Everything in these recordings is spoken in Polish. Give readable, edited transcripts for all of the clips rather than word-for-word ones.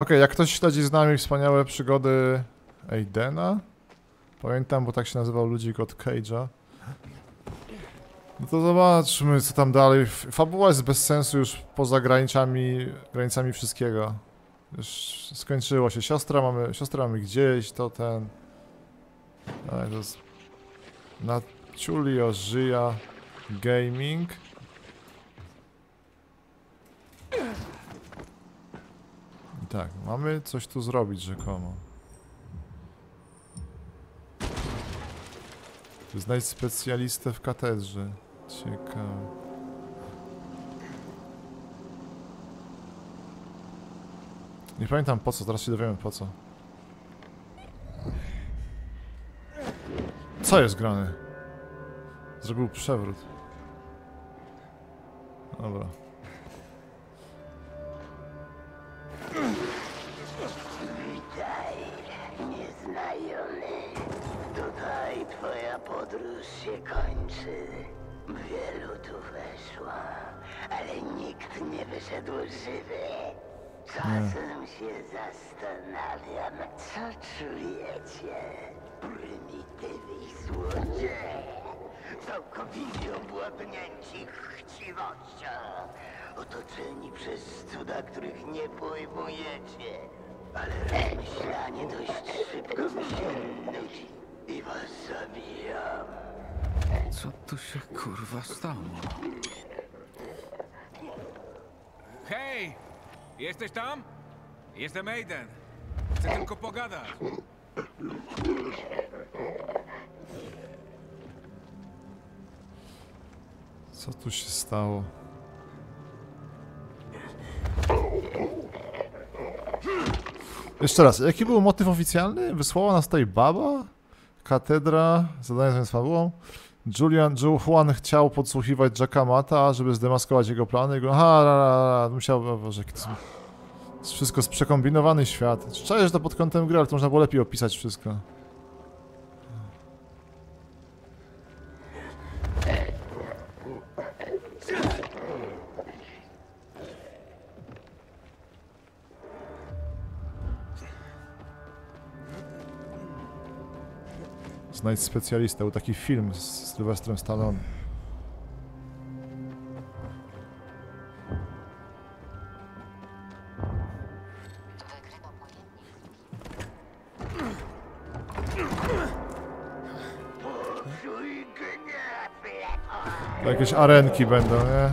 Okej, jak ktoś śledzi z nami wspaniałe przygody Aidena? Pamiętam, bo tak się nazywał ludzik od Cage'a. No to zobaczmy, co tam dalej. Fabuła jest bez sensu już poza granicami wszystkiego. Już skończyło się. Siostrę mamy gdzieś, to ten... Tak, to jest... Na Julio żyja Gaming. I tak, mamy coś tu zrobić rzekomo. Znajdź specjalistę w katedrze. Ciekawe. Nie pamiętam po co, zaraz się dowiemy po co. Co jest grane? Zrobił przewrót. Dobra. Podróż się kończy. Wielu tu weszło, ale nikt nie wyszedł żywy. Czasem się zastanawiam, co czujecie? Prymitywni złodzieje, całkowicie obłabnięci chciwością, otoczeni przez cuda, których nie pojmujecie. Ale rozmyślanie dość szybko mi się nudzi. I was zabijam. Co tu się kurwa stało? Hej! Jesteś tam? Jestem Aiden. Chcę tylko pogadać. Co tu się stało? Jeszcze raz, jaki był motyw oficjalny? Wysłała nas tutaj baba? Katedra, zadanie z fabułą. Julian Juan chciał podsłuchiwać Jacka Mata, żeby zdemaskować jego plany. Aha, musiał... Boże, to jest wszystko przekombinowany świat. Szczerze, że to pod kątem gry, ale to można było lepiej opisać wszystko. Znajdź specjalistę, był taki film z Sylwestrem Stallone. To jakieś arenki będą, nie?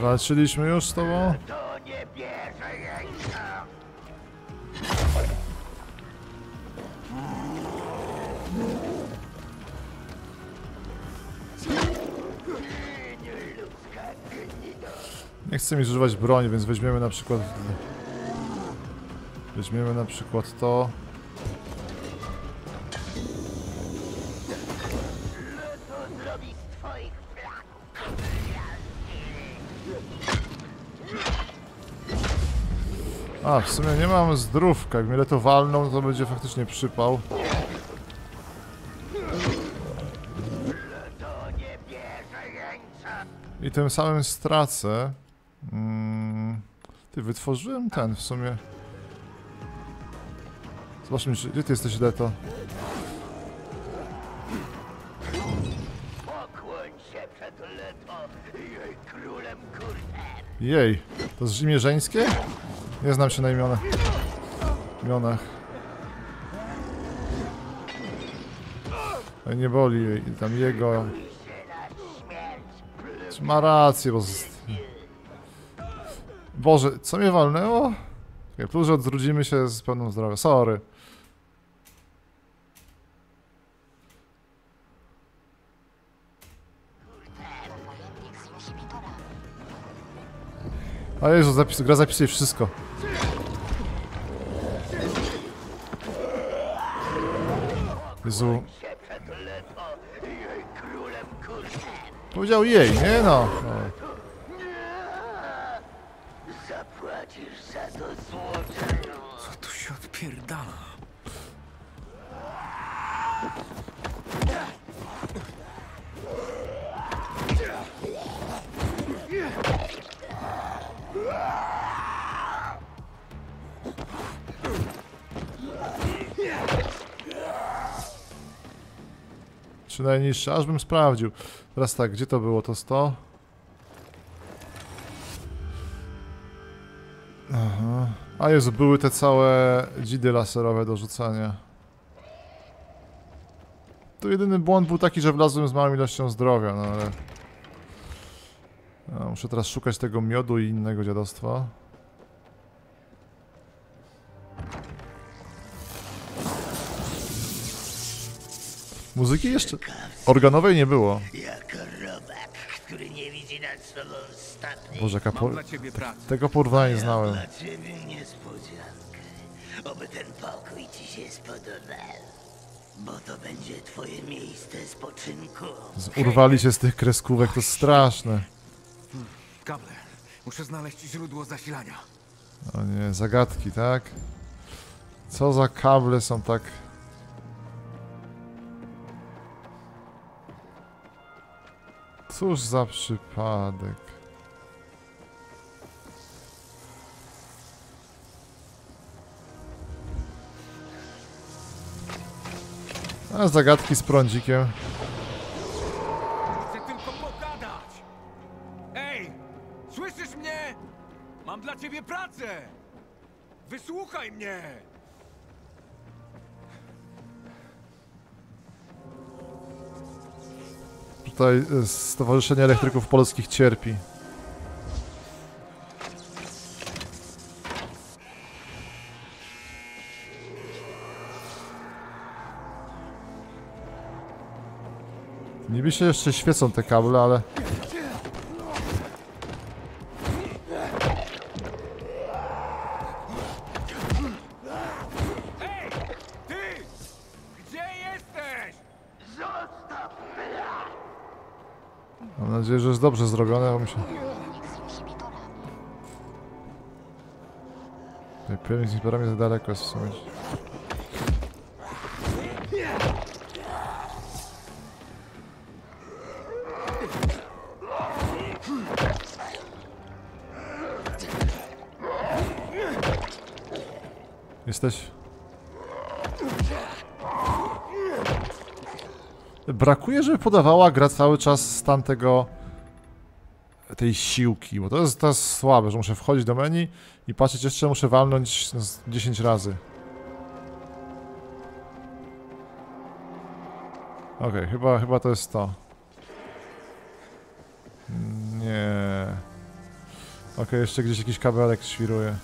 Walczyliśmy już z tobą? Nie chcę mi zużywać broni, więc weźmiemy na przykład... Weźmiemy na przykład to. A, w sumie nie mam zdrówka. Jak mnie Leto walną, to będzie faktycznie przypał. I tym samym stracę... Ty, wytworzyłem ten w sumie. Zobaczmy, gdzie ty jesteś, Leto? Jej, to jest imię żeńskie? Nie znam się na imionach. Nie boli tam jego. Ma rację, bo... Boże, co mnie walnęło? Plus, że odrudzimy się z pełną zdrowia. Sorry. A Jezu, gra zapisuje wszystko. Jezu. Powiedział jej, nie no. Zapłacisz za to złoto. Co tu się odpierdala? czy najniższy, aż bym sprawdził. Teraz tak, gdzie to było? To 100? Aha. A Jezu, były te całe dzidy laserowe do rzucania. To jedyny błąd był taki, że wlazłem z małą ilością zdrowia, no ale... Ja muszę teraz szukać tego miodu i innego dziadostwa. Muzyki jeszcze organowej nie było. Boże, tego porównania nie znałem. Oby ten pokój ci się spodobał, bo to będzie twoje miejsce spoczynku. Urwali się z tych kreskówek, to straszne. Kable. Muszę znaleźć źródło zasilania. O nie, zagadki, tak? Co za kable są tak... Cóż za przypadek. A zagadki z prądzikiem. Chcę tylko pogadać. Ej, słyszysz mnie? Mam dla ciebie pracę. Wysłuchaj mnie. Tutaj Stowarzyszenie Elektryków Polskich cierpi. Niby się jeszcze świecą te kable, ale... że jest dobrze zrobione, bo mi się... Pewnie z inhibitorami za daleko jest w sumie. Jesteś? Brakuje, żeby podawała gra cały czas stan tego... tej siłki, bo to jest słabe, że muszę wchodzić do menu i patrzeć, jeszcze muszę walnąć 10 razy. Okej, chyba to jest to. Nie. Okej, jeszcze gdzieś jakiś kabelek świruje.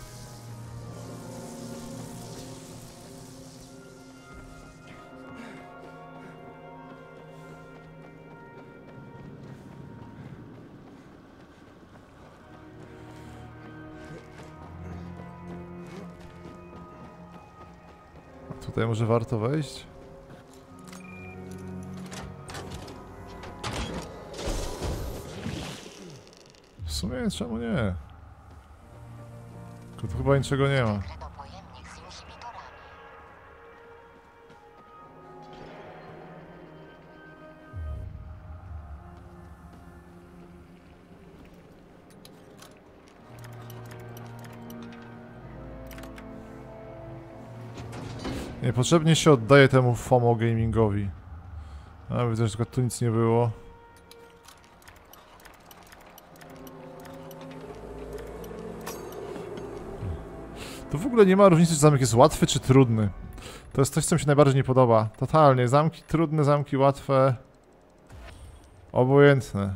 Tutaj może warto wejść? W sumie czemu nie? Tu chyba niczego nie ma. Niepotrzebnie się oddaję temu FOMO Gamingowi. A widzę, że tu nic nie było. Tu w ogóle nie ma różnicy, czy zamek jest łatwy czy trudny. To jest coś, co mi się najbardziej nie podoba. Totalnie. Zamki trudne, zamki łatwe. Obojętne.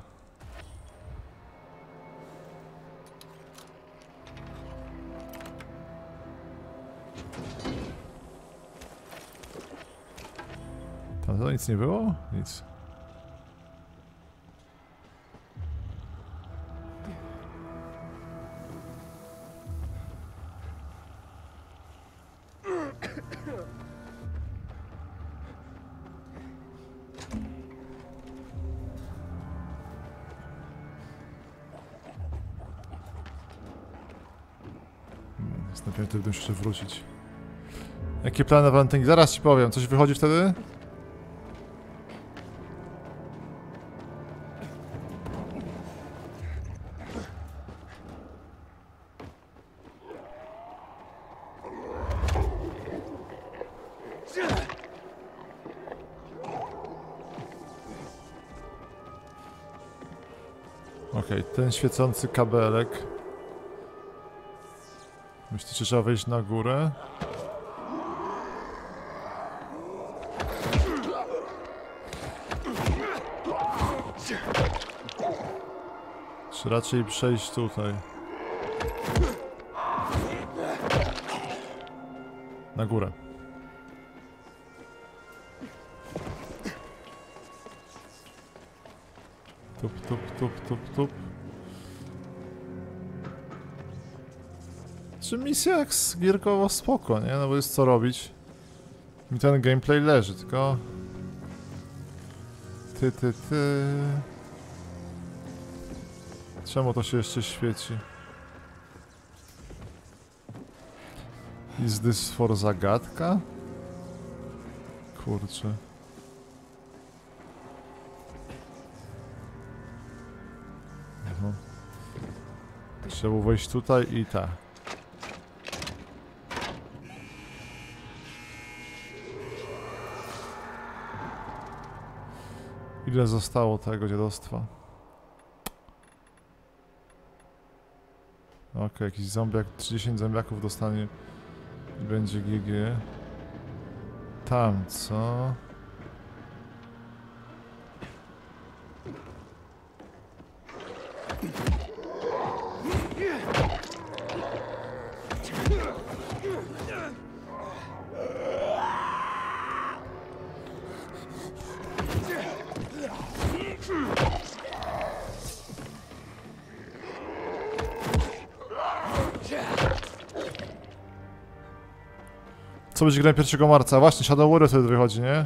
To nic nie było? Nic. Jest napięty, gdybym jeszcze wrócić. Jakie plany na Valentynki? Zaraz ci powiem. Coś wychodzi wtedy? Okej, ten świecący kabelek. Myślę, że trzeba wejść na górę. Czy raczej przejść tutaj? Na górę. Tup, tup, tup, tup, tup. Czy misja jak gierkowo spoko, nie? No bo jest co robić. Mi ten gameplay leży, tylko... Ty... Czemu to się jeszcze świeci? Is this for zagadka? Kurczę. Aha. Trzeba wejść tutaj i tak. Ile zostało tego dziadostwa? Okej, jakiś zombiak, 30 zombiaków dostanie i będzie GG. Tam co? Co będzie grałem 1 marca? Właśnie, Shadow Warrior wtedy wychodzi, nie?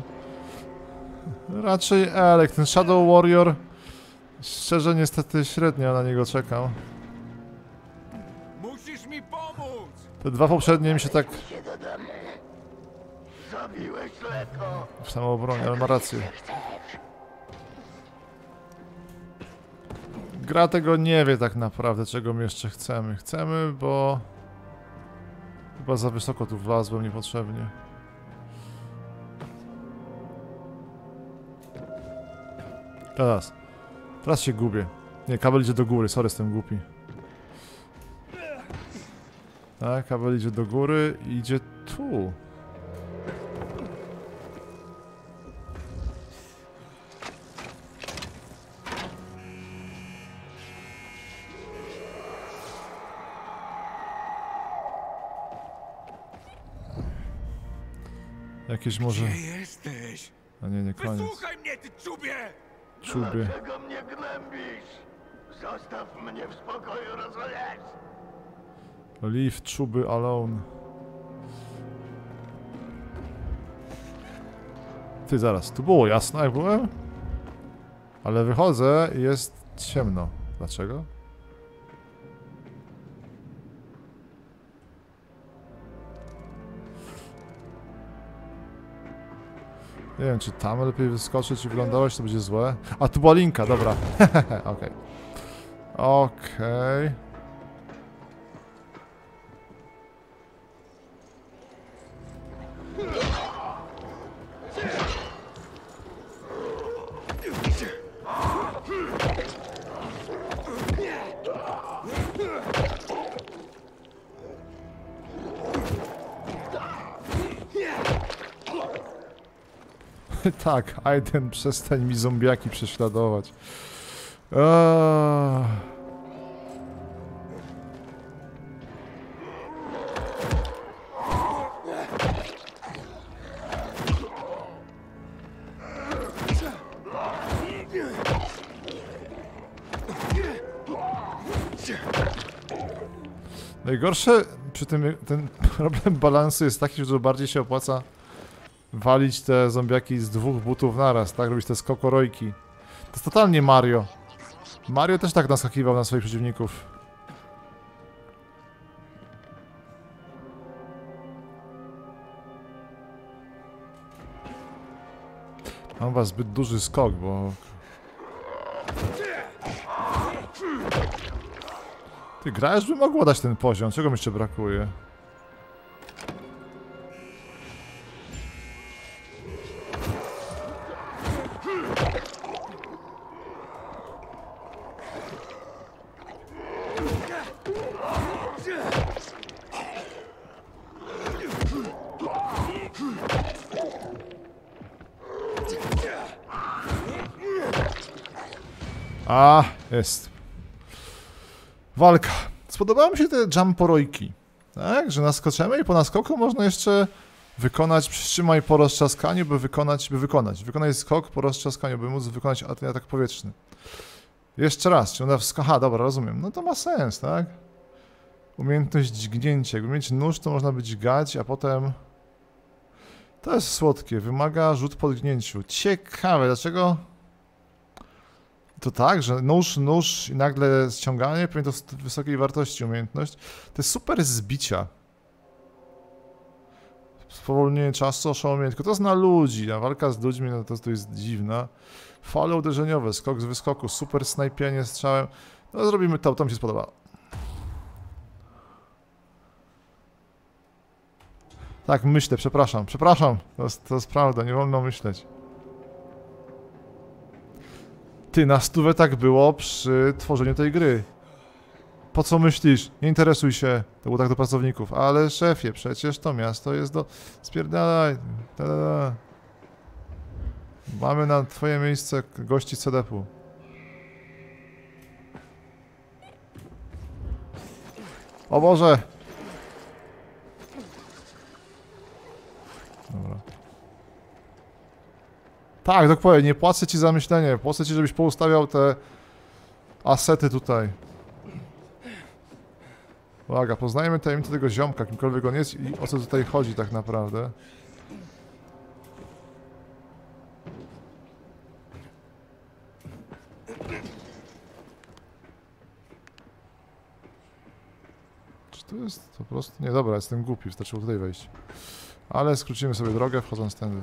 Raczej Elek, ten Shadow Warrior... Szczerze, niestety średnio na niego czekam. Musisz mi pomóc! Te dwa poprzednie mi się tak... W samoobronie, ale ma rację. Gra tego nie wie tak naprawdę, czego my jeszcze chcemy. Chcemy, bo... Chyba za wysoko tu wlazłem niepotrzebnie. Teraz się gubię. Nie, kabel idzie do góry, sorry, jestem głupi. Tak, kabel idzie do góry i idzie tu. Jakieś może... Gdzie jesteś? A nie koniec. Wysłuchaj mnie, ty czubie! Dlaczego mnie gnębisz? Zostaw mnie w spokoju, rozumiesz? Leave czuby alone. Ty, zaraz, tu było jasno jak byłem? Ale wychodzę i jest ciemno. Dlaczego? Nie wiem, czy tam lepiej wyskoczyć i wyglądałeś, to będzie złe. A tu była linka, dobra. Okej. Okej. Tak, Aiden, przestań mi zombiaki prześladować. Najgorsze przy tym ten problem balansu jest taki, że bardziej się opłaca walić te zombiaki z dwóch butów naraz, tak? Robić te skokorojki. To jest totalnie Mario. Mario też tak naskakiwał na swoich przeciwników. Mam was zbyt duży skok, bo... Ty, gra już by mogła dać ten poziom, czego mi jeszcze brakuje? A, jest. Walka. Spodobały mi się te jumporojki. Tak, że naskoczymy i po naskoku można jeszcze wykonać, przytrzymaj po rozczaskaniu, by wykonać. Wykonaj skok po rozczaskaniu, by móc wykonać atak powietrzny. Jeszcze raz, czy ona wskoka, dobra, rozumiem. No to ma sens, tak? Umiejętność dźgnięcia. Jakby mieć nóż, to można by dźgać, a potem... To jest słodkie, wymaga rzut po dźgnięciu. Ciekawe, dlaczego... To tak, że nóż i nagle ściąganie, pewnie to wysokiej wartości umiejętność. To jest super zbicia. Spowolnienie czasu, oszołomienie, tylko to jest na ludzi, a walka z ludźmi no to jest dziwna. Fale uderzeniowe, skok z wyskoku, super snajpienie strzałem. No zrobimy to, to mi się spodoba. Tak, myślę, przepraszam. To jest prawda, nie wolno myśleć. Ty, na stówę tak było przy tworzeniu tej gry. Po co myślisz? Nie interesuj się. To było tak do pracowników. Ale szefie, przecież to miasto jest do... Spierdalaj. Mamy na twoje miejsce gości CDP-u. O Boże! Dobra. Tak, dokładnie, nie płacę ci za myślenie. Płacę ci, żebyś poustawiał te asety tutaj. Uwaga, poznajemy tajemnicę tego ziomka, kimkolwiek on jest i o co tutaj chodzi tak naprawdę. Czy to jest po prostu... Nie, dobra, jestem głupi, wystarczyło tutaj wejść. Ale skrócimy sobie drogę, wchodząc tędy.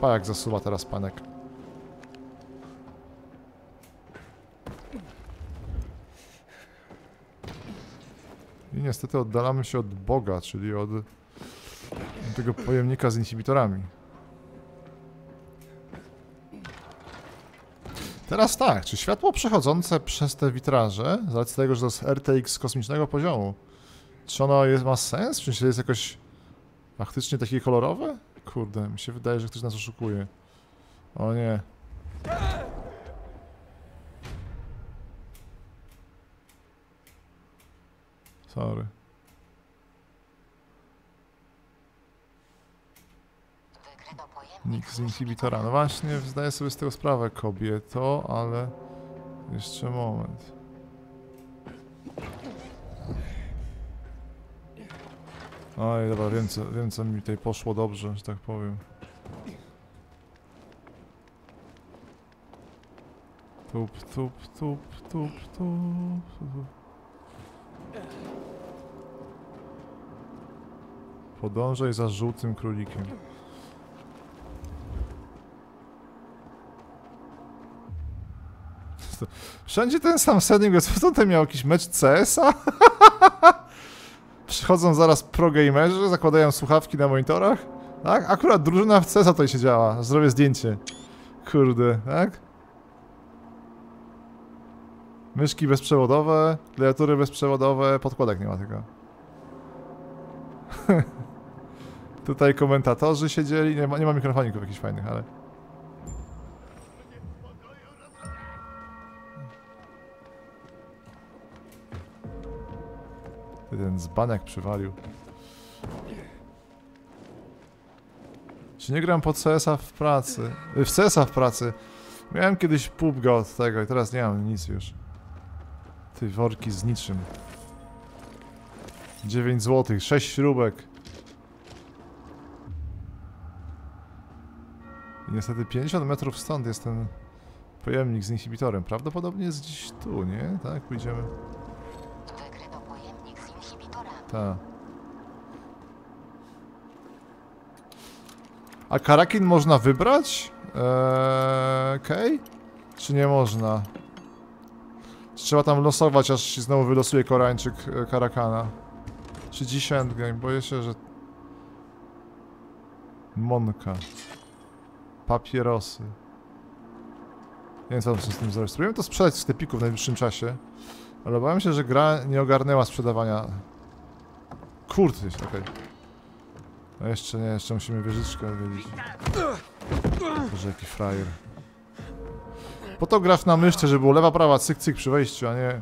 Pa, jak zasuwa teraz panek. I niestety oddalamy się od Boga, czyli od tego pojemnika z inhibitorami. Teraz tak, czy światło przechodzące przez te witraże, z racji tego, że to jest RTX kosmicznego poziomu, czy ono ma sens? Czy jest jakoś faktycznie takie kolorowe? Kurde, mi się wydaje, że ktoś nas oszukuje. O nie. Sorry. Nikt z inhibitora. No właśnie, zdaję sobie z tego sprawę, kobieto, ale... Jeszcze moment. Oj, dobra, wiem co mi tutaj poszło dobrze, że tak powiem. Tup. Podążaj za żółtym królikiem. Wszędzie ten sam setting jest. Co ten miał jakiś mecz CS-a? Przychodzą zaraz pro-gamerzy, zakładają słuchawki na monitorach. Tak? Akurat drużyna w CESA tutaj się działa. Zrobię zdjęcie. Kurde, tak? Myszki bezprzewodowe, klawiatury bezprzewodowe, podkładek nie ma tylko. Tutaj komentatorzy siedzieli, nie ma mikrofoników jakichś fajnych, ale... Ten dzbanek przywalił. Czy nie gram po CS-a w pracy? W CS-a w pracy. Miałem kiedyś pubga od tego i teraz nie mam nic już. Ty worki z niczym. 9 zł, 6 śrubek. I niestety 50 metrów stąd jest ten pojemnik z inhibitorem. Prawdopodobnie jest gdzieś tu, nie? Tak, pójdziemy. Ta. A karakin można wybrać? Okej. Czy nie można? Trzeba tam losować, aż się znowu wylosuje Koreańczyk karakana. 30 endgame, boję się, że... Monka. Papierosy. Nie wiem co tam z tym zrobić. Spróbujemy to sprzedać z sklepiku w najbliższym czasie. Ale obawiam się, że gra nie ogarnęła sprzedawania. Kurde, jest okej. No jeszcze nie, jeszcze musimy wieżyczkę odwiedzić. Boże, jaki frajer. Po to grasz na myszce, żeby było lewa, prawa, cyk, cyk przy wejściu, a nie...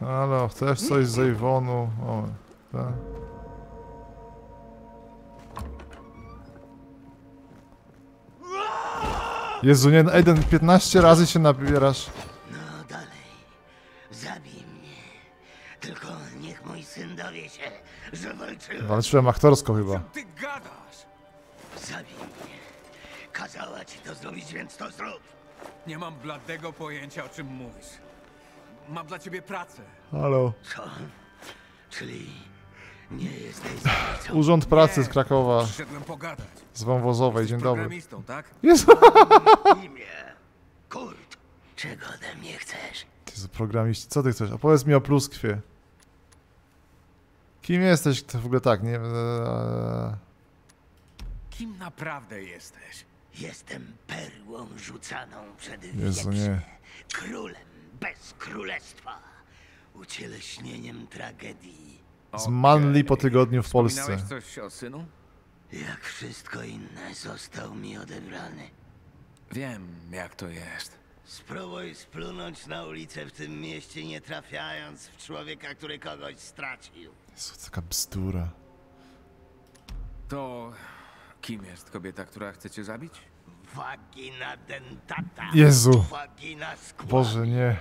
Halo, chcesz coś z Avonu? O, tak. Jezu, nie, Aiden, 15 razy się nabierasz. No dalej, zabij mnie. Tylko niech mój syn dowie się, że walczyłem. Walczyłem aktorsko chyba. Co ty gadasz? Zabij mnie. Kazała ci to zrobić, więc to zrób. Nie mam bladego pojęcia, o czym mówisz. Mam dla ciebie pracę. Halo. Co? Czyli nie jesteś zabójcą? Urząd Pracy nie, z Krakowa. Przyszedłem pogadać. Z Wąwozowej, dzień dobry. Programistą, tak? Jest. Imię. Kurt. Czego ode mnie chcesz? Ty z programiści, co ty chcesz? A powiedz mi o pluskwie. Kim jesteś? To w ogóle tak, nie... Kim naprawdę jesteś? Jestem perłą rzucaną przed wieczne. Królem. Bez królestwa. Ucieleśnieniem tragedii. Z Manli po tygodniu w Polsce. Wspominałeś coś o synu? Jak wszystko inne został mi odebrany. Wiem, jak to jest. Spróbuj splunąć na ulicę w tym mieście, nie trafiając w człowieka, który kogoś stracił. Jezu, taka bzdura. To kim jest kobieta, która chce cię zabić? Wagina Dentata. Jezu. Wagina skład. Boże, nie.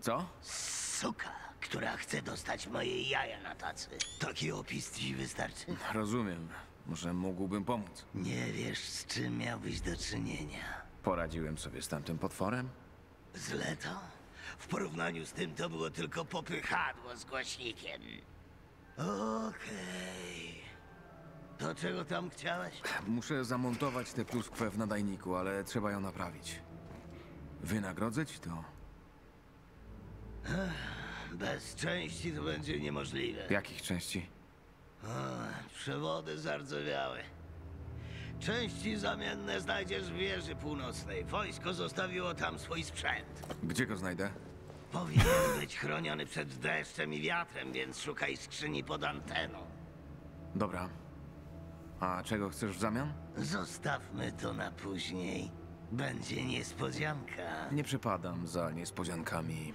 Co? Suka, która chce dostać moje jaja na tacy. Taki opis ci wystarczy. Rozumiem. Może mógłbym pomóc. Nie wiesz, z czym miałbyś do czynienia. Poradziłem sobie z tamtym potworem. Z Leto? W porównaniu z tym to było tylko popychadło z głośnikiem. Okej. Do czego tam chciałeś? Muszę zamontować tę pluskwę w nadajniku, ale trzeba ją naprawić. Wynagrodzę ci to. Bez części to będzie niemożliwe. Jakich części? Przewody zardzewiały. Części zamienne znajdziesz w wieży północnej. Wojsko zostawiło tam swój sprzęt. Gdzie go znajdę? Powinien być chroniony przed deszczem i wiatrem, więc szukaj skrzyni pod anteną. Dobra. A czego chcesz w zamian? Zostawmy to na później. Będzie niespodzianka. Nie przepadam za niespodziankami.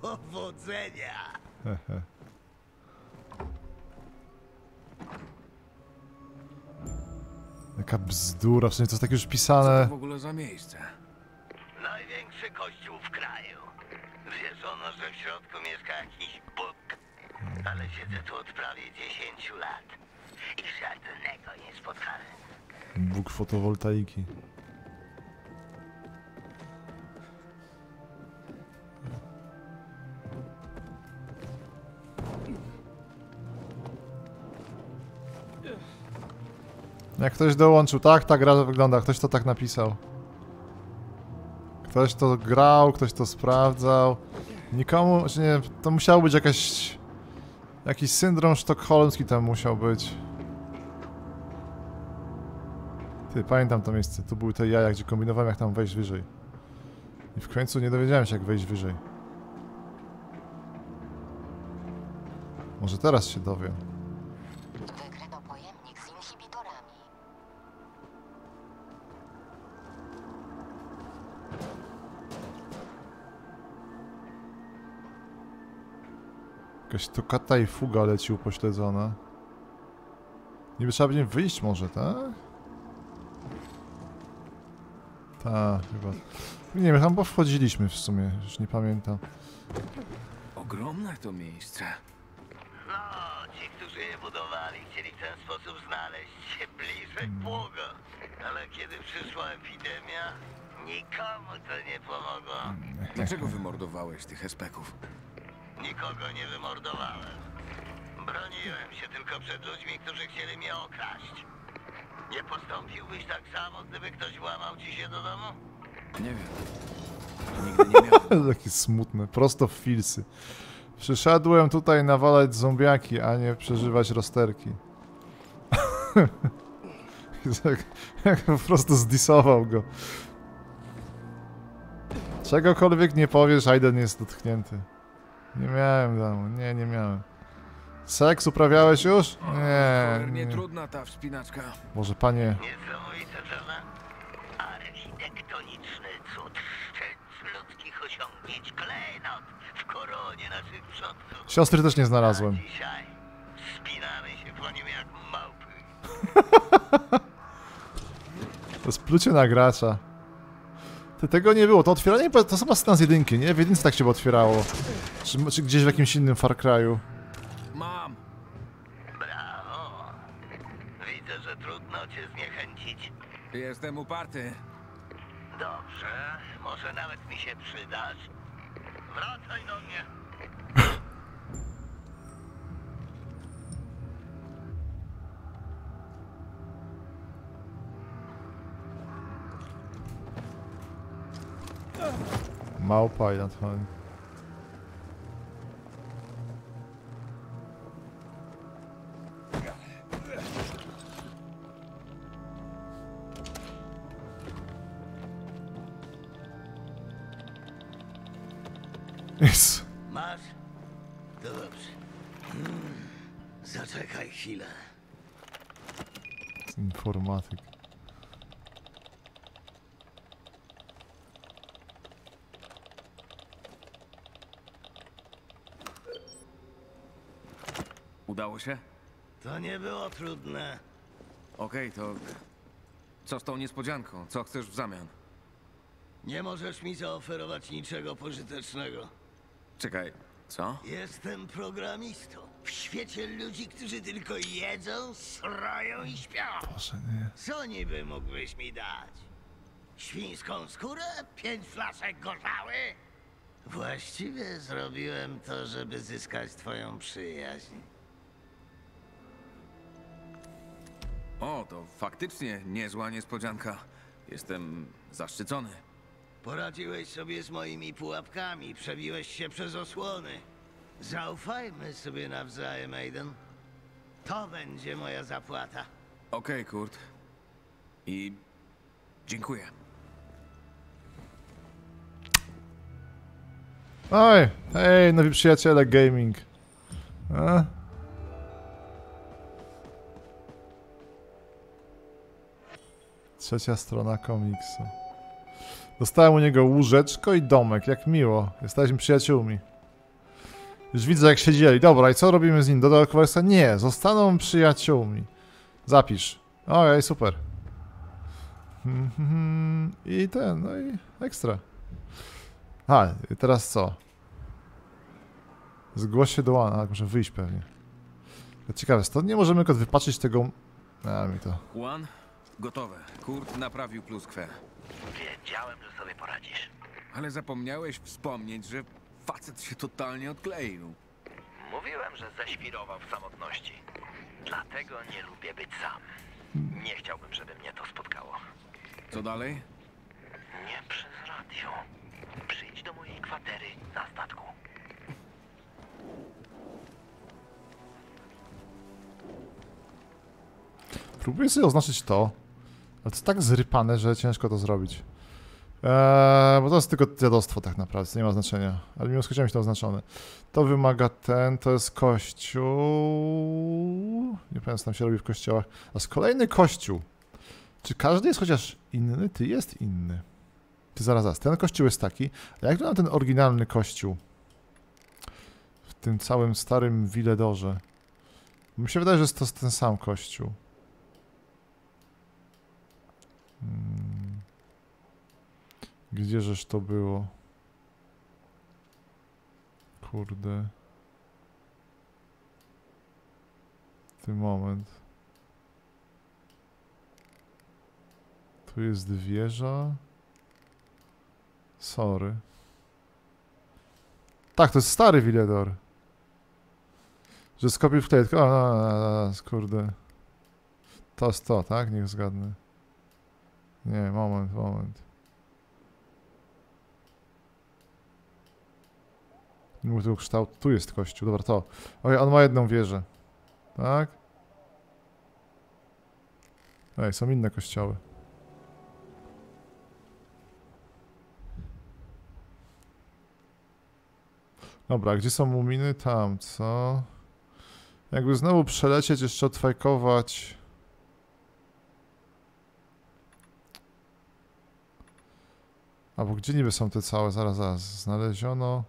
Powodzenia! Jaka bzdura, w sumie to jest tak już pisane. Co to w ogóle za miejsce? Największy kościół w kraju. Wierzono, że w środku mieszka jakiś Bóg. Ale siedzę tu od prawie 10 lat. I żadnego nie spotkałem. Bóg fotowoltaiki. Jak ktoś dołączył, tak ta gra wygląda, ktoś to tak napisał. Ktoś to grał, ktoś to sprawdzał. Nikomu, znaczy nie, to musiało być jakaś... Jakiś syndrom sztokholmski tam musiał być. Ty, pamiętam to miejsce. Tu były te jaja, gdzie kombinowałem, jak tam wejść wyżej. I w końcu nie dowiedziałem się, jak wejść wyżej. Może teraz się dowiem. Wykryto pojemnik z inhibitorami. Jakaś tokata i fuga leci upośledzona. Niby trzeba będzie wyjść może, tak? A, chyba. Nie wiem, tam bo wchodziliśmy w sumie, już nie pamiętam. Ogromne to miejsce. No, ci, którzy je budowali, chcieli w ten sposób znaleźć się bliżej Boga. Ale kiedy przyszła epidemia, nikomu to nie pomogło. Dlaczego wymordowałeś tych espeków? Nikogo nie wymordowałem. Broniłem się tylko przed ludźmi, którzy chcieli mnie okraść. Nie postąpiłbyś tak samo, gdyby ktoś włamał ci się do domu? Nie wiem. Nigdy nie miałem. Takie smutne, prosto w filsy. Przyszedłem tutaj nawalać zombiaki, a nie przeżywać rozterki. Jak po prostu zdisował go. Czegokolwiek nie powiesz, Aiden jest dotknięty. Nie miałem domu, nie miałem. Seks uprawiałeś już? Nie, nie. Trudna ta wspinaczka. Może panie... Architektoniczny cud szczyt ludzkich osiągnięć, klejnot w koronie naszych przodków. Siostry też nie znalazłem. Dzisiaj spinamy się po nim jak małpy. To splucie na gracza. Tego nie było, to otwieranie to sama scena z jedynki, nie? W jedynce tak się by otwierało. Czy gdzieś w jakimś innym Far Cry'u. Mam! Brawo! Widzę, że trudno cię zniechęcić. Jestem uparty. Dobrze, może nawet mi się przydasz. Wracaj do mnie. Małpa i nadchodzi. Yes. Masz? To dobrze. Zaczekaj chwilę. Informatyk. Udało się? To nie było trudne. Okej, to... Co z tą niespodzianką? Co chcesz w zamian? Nie możesz mi zaoferować niczego pożytecznego. Czekaj, co? Jestem programistą. W świecie ludzi, którzy tylko jedzą, srają i śpią. Boże, nie. Co niby mógłbyś mi dać? Świńską skórę? 5 flaszek gorzały? Właściwie zrobiłem to, żeby zyskać twoją przyjaźń. O, to faktycznie niezła niespodzianka. Jestem zaszczycony. Poradziłeś sobie z moimi pułapkami, przebiłeś się przez osłony. Zaufajmy sobie nawzajem, Aiden. To będzie moja zapłata. Okej, Kurt. I... dziękuję. Oj, hej, nowi przyjaciele gaming. A? Trzecia strona komiksu. Dostałem u niego łóżeczko i domek, jak miło. Jesteśmy przyjaciółmi. Już widzę, jak się dzieli. Dobra, i co robimy z nim? Dodał kwestię? Nie, zostaną przyjaciółmi. Zapisz. Ojej, super. I ten, no i ekstra. A, i teraz co? Zgłoś się do Łana, muszę wyjść pewnie. Ciekawe, stąd nie możemy tylko wypatrzyć tego... A, mi to... One? Gotowe. Kurt naprawił pluskwę. Wiedziałem, że sobie poradzisz. Ale zapomniałeś wspomnieć, że facet się totalnie odkleił. Mówiłem, że zaświrował w samotności. Dlatego nie lubię być sam. Nie chciałbym, żeby mnie to spotkało. Co dalej? Nie przez radio. Przyjdź do mojej kwatery na statku. Próbuję sobie oznaczyć to, ale to tak zrypane, że ciężko to zrobić. Bo to jest tylko dziadostwo tak naprawdę, nie ma znaczenia. Ale mimo skończyłem się to oznaczone. To wymaga ten, to jest kościół... Nie pamiętam, co tam się robi w kościołach. A z kolejny kościół. Czy każdy jest chociaż inny? Ty jest inny. Ty zaraz, ten kościół jest taki. A jak wygląda ten oryginalny kościół? W tym całym starym Villedorze. Mi się wydaje, że jest to ten sam kościół. Gdzieżeż to było? Kurde. Ten moment. Tu jest wieża. Sorry. Tak, to jest stary Villedor. Że skopił w tej... O, kurde. To jest to, tak? Niech zgadnę. Nie, moment. Mój tu kształt, tu jest kościół, dobra, to. Okej, on ma jedną wieżę. Tak? Ej, są inne kościoły. Dobra, gdzie są muminy? Tam, co? Jakby znowu przelecieć, jeszcze odfajkować. A bo gdzie niby są te całe? Zaraz, zaraz. Znaleziono.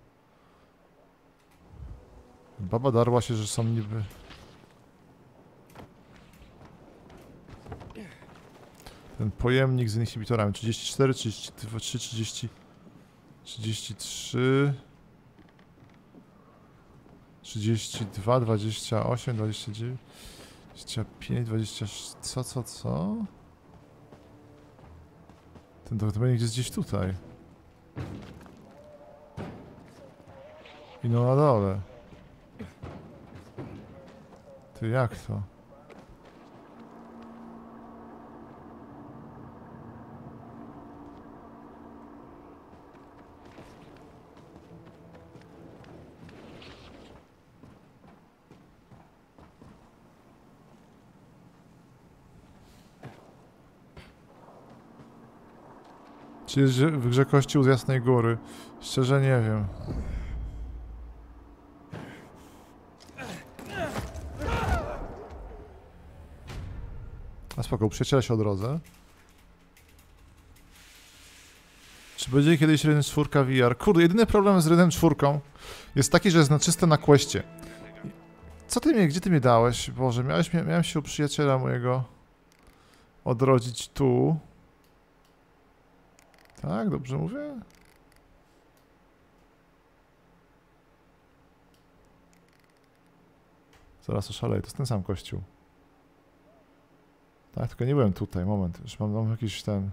Baba darła się, że są niby... Ten pojemnik z inhibitorami. 34, 32, 30, 33... 32, 28, 29, 25, 26, co? Ten to będzie gdzieś tutaj. I no na dole. Ty jak to? Czy jest w grze kościół z Jasnej Góry? Szczerze nie wiem. A spoko, przyjaciele się o drodze. Czy będzie kiedyś Reden 4 VR? Kurde, jedyny problem z Reden 4 jest taki, że jest na czyste na questie. Co ty mnie, gdzie ty mnie dałeś? Boże, miałem się u przyjaciela mojego odrodzić tu. Tak, dobrze mówię? Zaraz oszaleję, to jest ten sam kościół. Tak, tylko nie byłem tutaj, moment, już mam jakiś ten...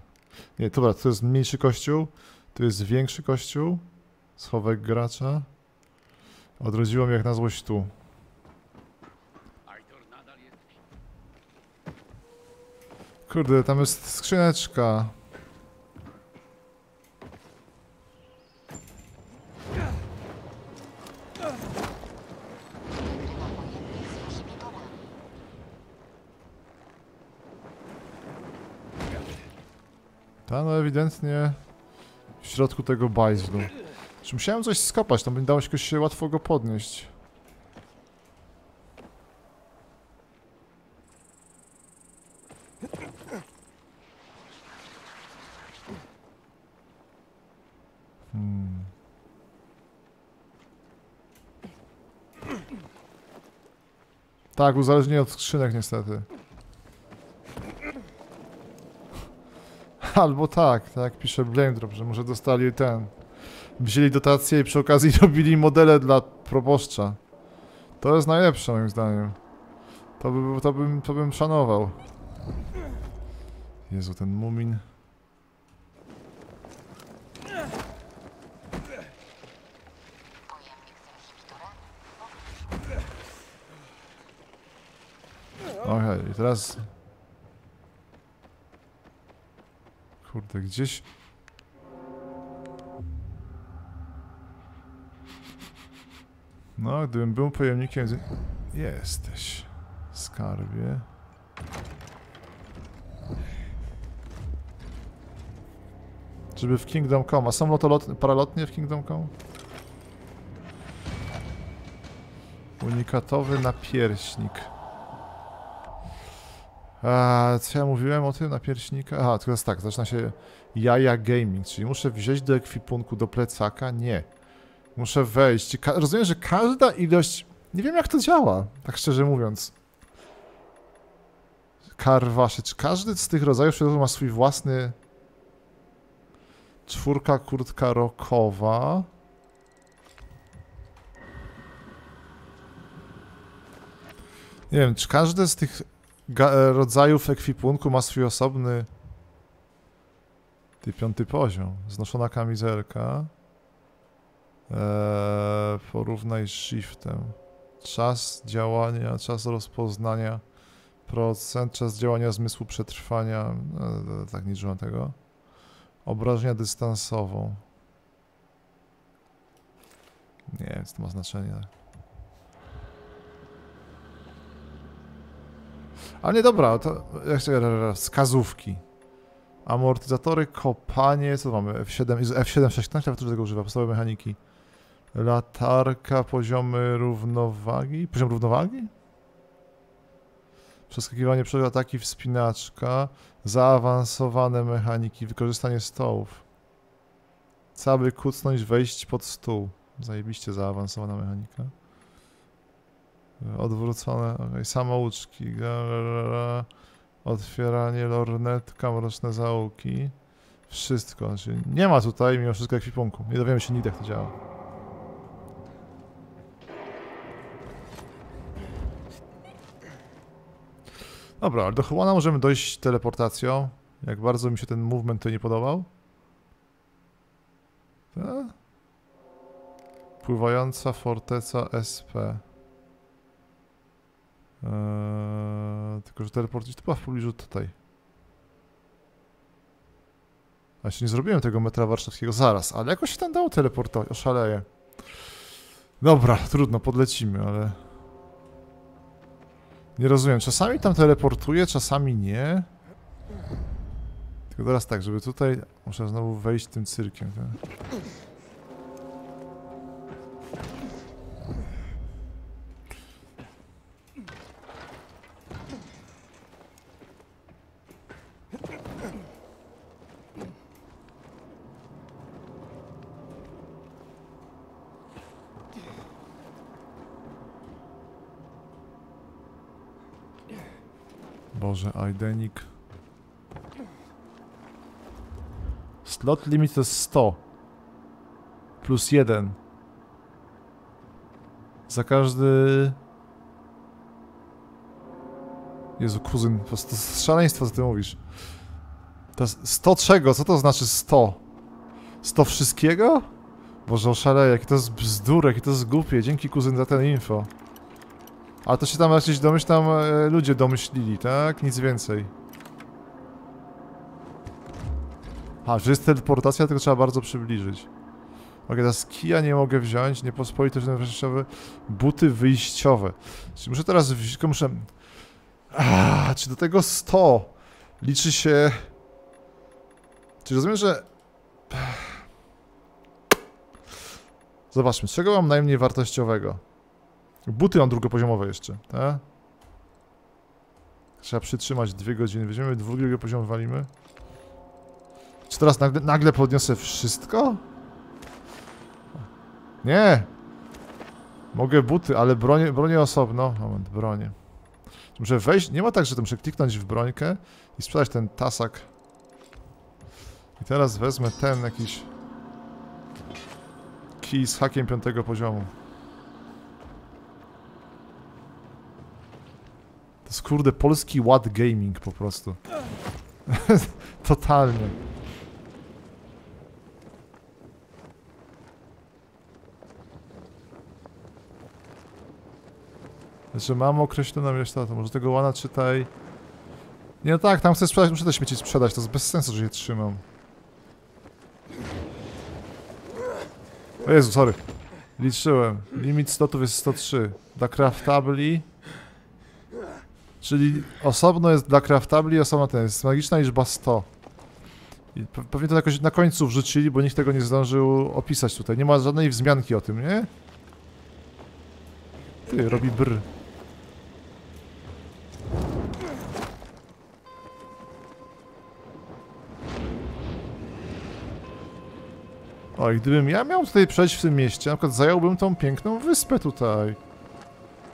Nie, dobra, to jest mniejszy kościół, to jest większy kościół, schowek gracza. Odrodziłem jak na złość tu. Kurde, tam jest skrzyneczka. No ewidentnie w środku tego bajzlu. Czy musiałem coś skopać? Tam nie dało się łatwo go podnieść. Tak, uzależnienie od skrzynek niestety. Albo tak, pisze Blame Drop, że może dostali ten... Wzięli dotację i przy okazji robili modele dla proboszcza. To jest najlepsze moim zdaniem. To bym szanował. Jezu, ten mumin. Okej, i teraz... Kurde, gdzieś... No, gdybym był pojemnikiem... Jesteś... Skarbie... Żeby w Kingdom Come... A są lotolotnie, paralotnie w Kingdom Come? Unikatowy napierśnik... co ja mówiłem o tym napierśniku? Aha, teraz tak, zaczyna się jaja gaming, czyli muszę wziąć do ekwipunku, do plecaka? Nie. Muszę wejść. Rozumiem, że każda ilość... Nie wiem jak to działa, tak szczerze mówiąc. Karwasze, czy każdy z tych rodzajów ma swój własny... Czwórka kurtka rockowa. Nie wiem, czy każdy z tych... rodzajów ekwipunku ma swój osobny... Ty 5. poziom. Znoszona kamizelka. Porównaj z shiftem. Czas działania, czas rozpoznania, procent, czas działania zmysłu przetrwania. Tak, nie czułem tego. Obrażenia dystansową. Nie wiem, co to ma znaczenie. Ale nie, dobra, to jeszcze raz, wskazówki. Amortyzatory, kopanie, co mamy? F716, ale to tego używa, podstawowe mechaniki. Latarka, poziomy równowagi. Poziom równowagi? Przeskakiwanie przed ataki, wspinaczka. Zaawansowane mechaniki, wykorzystanie stołów. Cały kucnąć, wejść pod stół. Zajebiście zaawansowana mechanika. Odwrócone, okay. Samouczki. Otwieranie, lornetka, mroczne zaułki. Wszystko, czyli nie ma tutaj mimo wszystko ekwipunku. Nie dowiemy się nigdy, jak to działa. Dobra, ale do Juana możemy dojść teleportacją. Jak bardzo mi się ten movement tutaj nie podobał. Ta? Pływająca forteca SP. Tylko że teleport gdzieś tu była w pobliżu tutaj. A jeszcze nie zrobiłem tego metra warszawskiego zaraz, ale jakoś się tam dało teleportować, oszaleję. Dobra, trudno, podlecimy, ale... Nie rozumiem, czasami tam teleportuję, czasami nie. Tylko teraz tak, żeby tutaj... Muszę znowu wejść tym cyrkiem, tak? Boże, Aidenik. Slot limit to jest 100. Plus 1. Za każdy... Jezu, kuzyn, to szaleństwo, co ty mówisz. To 100 czego? Co to znaczy 100? 100 wszystkiego? Boże, oszaleję, jaki to jest bzdurek, jakie to jest głupie. Dzięki, kuzyn, za ten info. Ale to się tam jakieś domyślam, ludzie domyślili, tak? Nic więcej. A, że jest teleportacja, tylko trzeba bardzo przybliżyć. Ok, teraz kija nie mogę wziąć, niepospolite, buty wyjściowe. Czyli muszę teraz wziąć, tylko muszę... czy do tego 100 liczy się... Czy rozumiem, że... Zobaczmy, czego mam najmniej wartościowego? Buty mam drugopoziomowe jeszcze, tak? Trzeba przytrzymać 2 godziny. Weźmiemy drugiego poziomu, walimy. Czy teraz nagle podniosę wszystko? Nie! Mogę buty, ale bronię osobno. Moment, bronię. Muszę wejść, nie ma tak, że to muszę kliknąć w brońkę i sprzedać ten tasak. I teraz wezmę ten jakiś... kij z hakiem 5 poziomu. Skurde, polski ład gaming po prostu. Totalnie. Znaczy mam określoną resztę, to może tego łana czytaj. Nie, no tak, tam chcę sprzedać, muszę te śmieci sprzedać, to jest bez sensu, że je trzymam. O Jezu, sorry. Liczyłem. Limit slotów jest 103. Dla craftabli. Czyli osobno jest dla craftabli, osobno ten jest magiczna liczba 100. I pewnie to jakoś na końcu wrzucili, bo nikt tego nie zdążył opisać tutaj. Nie ma żadnej wzmianki o tym, nie? Ty, robi brr. O, i gdybym ja miał tutaj przejść w tym mieście, na przykład zająłbym tą piękną wyspę tutaj.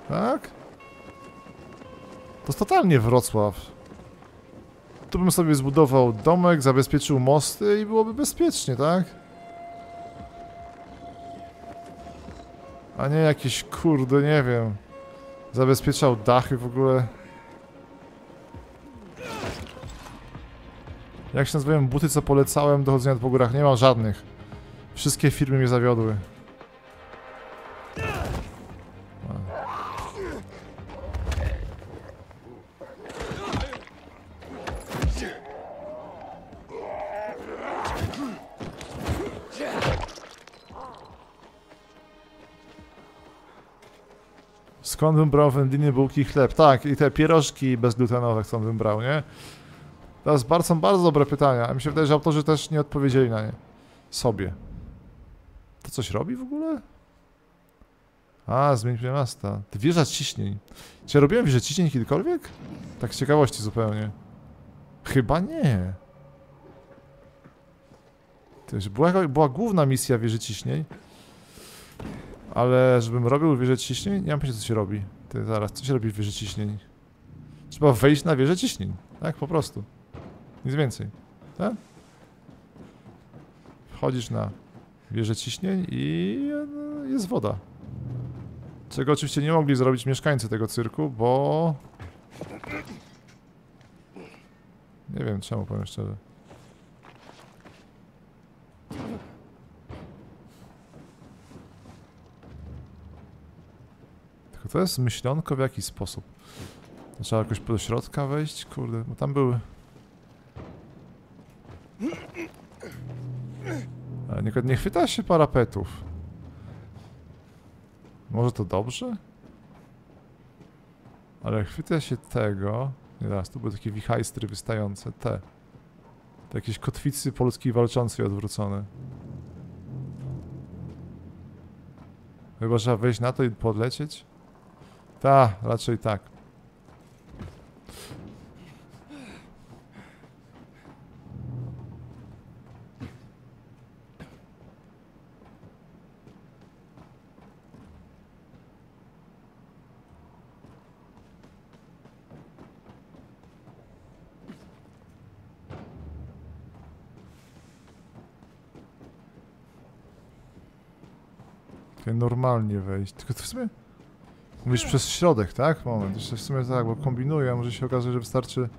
Tak? To jest totalnie Wrocław. Tu bym sobie zbudował domek, zabezpieczył mosty i byłoby bezpiecznie, tak? A nie jakieś kurde, nie wiem. Zabezpieczał dachy w ogóle. Jak się nazywają buty, co polecałem do chodzenia po górach? Nie mam żadnych. Wszystkie firmy mnie zawiodły. Skąd bym brał wędliny, bułki, chleb? Tak, i te pierożki bezglutenowe skąd bym brał, nie? To są bardzo dobre pytania, a mi się wydaje, że autorzy też nie odpowiedzieli na nie. Sobie. To coś robi w ogóle? A, zmień 15. Ty wieża ciśnień. Czy ja robiłem wieżę ciśnień kiedykolwiek? Tak z ciekawości zupełnie. Chyba nie. Była główna misja wieży ciśnień. Ale żebym robił wieżę ciśnień? Nie mam pojęcia, co się robi. Ty zaraz, co się robi w wieży ciśnień? Trzeba wejść na wieżę ciśnień. Tak, po prostu. Nic więcej. Tak? Wchodzisz na wieżę ciśnień i jest woda. Czego oczywiście nie mogli zrobić mieszkańcy tego cyrku, bo... Nie wiem czemu, powiem szczerze. Tylko to jest myślonko w jakiś sposób. Trzeba jakoś do środka wejść, kurde, bo tam były. Ale nie chwyta się parapetów. Może to dobrze? Ale chwyta się tego. Nie, teraz tu były takie wichajstry wystające. Te jakieś kotwicy polskiej walczącej odwrócone. Chyba trzeba wejść na to i podlecieć? Ta, raczej tak. Normalnie wejść, tylko to w sumie... Mówisz przez środek, tak? Moment, jeszcze w sumie tak, bo kombinuję, a może się okaże, że wystarczy...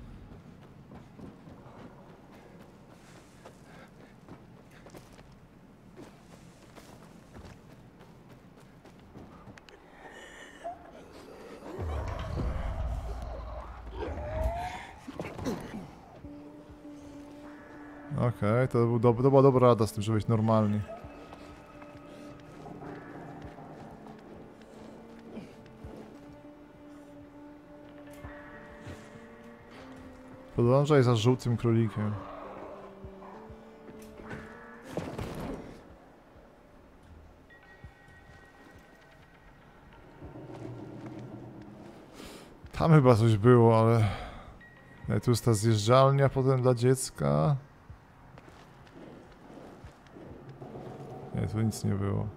Okej, to była dobra rada z tym, żeby być normalnie. Podążaj za żółtym królikiem. Tam chyba coś było, ale... No i tu jest ta zjeżdżalnia potem dla dziecka. Nie, tu nic nie było.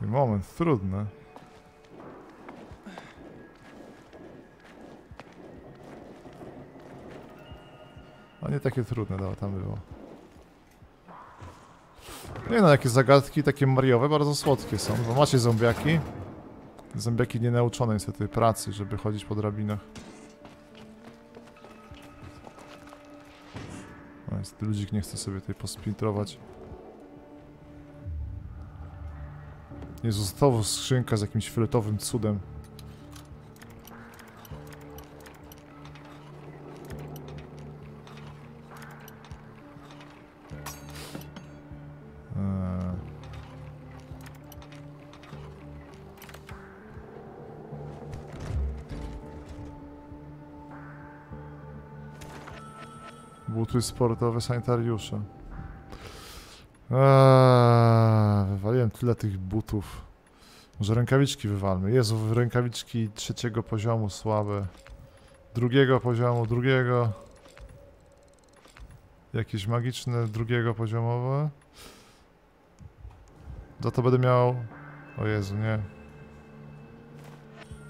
Ten moment, trudny. A nie takie trudne, no, tam było. Nie no, jakie zagadki takie mariowe bardzo słodkie są, bo macie zombiaki. Zombiaki nie nauczone niestety pracy, żeby chodzić po drabinach. No, niestety ludzik nie chce sobie tutaj pospintrować. Jezu, znowu skrzynka z jakimś fioletowym cudem. Buty sportowe, sanitariusze. Wywaliłem tyle tych butów. Może rękawiczki wywalmy. Jezu, rękawiczki trzeciego poziomu słabe. Drugiego poziomu, drugiego. Jakieś magiczne drugiego poziomowe. Za to będę miał... O Jezu, nie.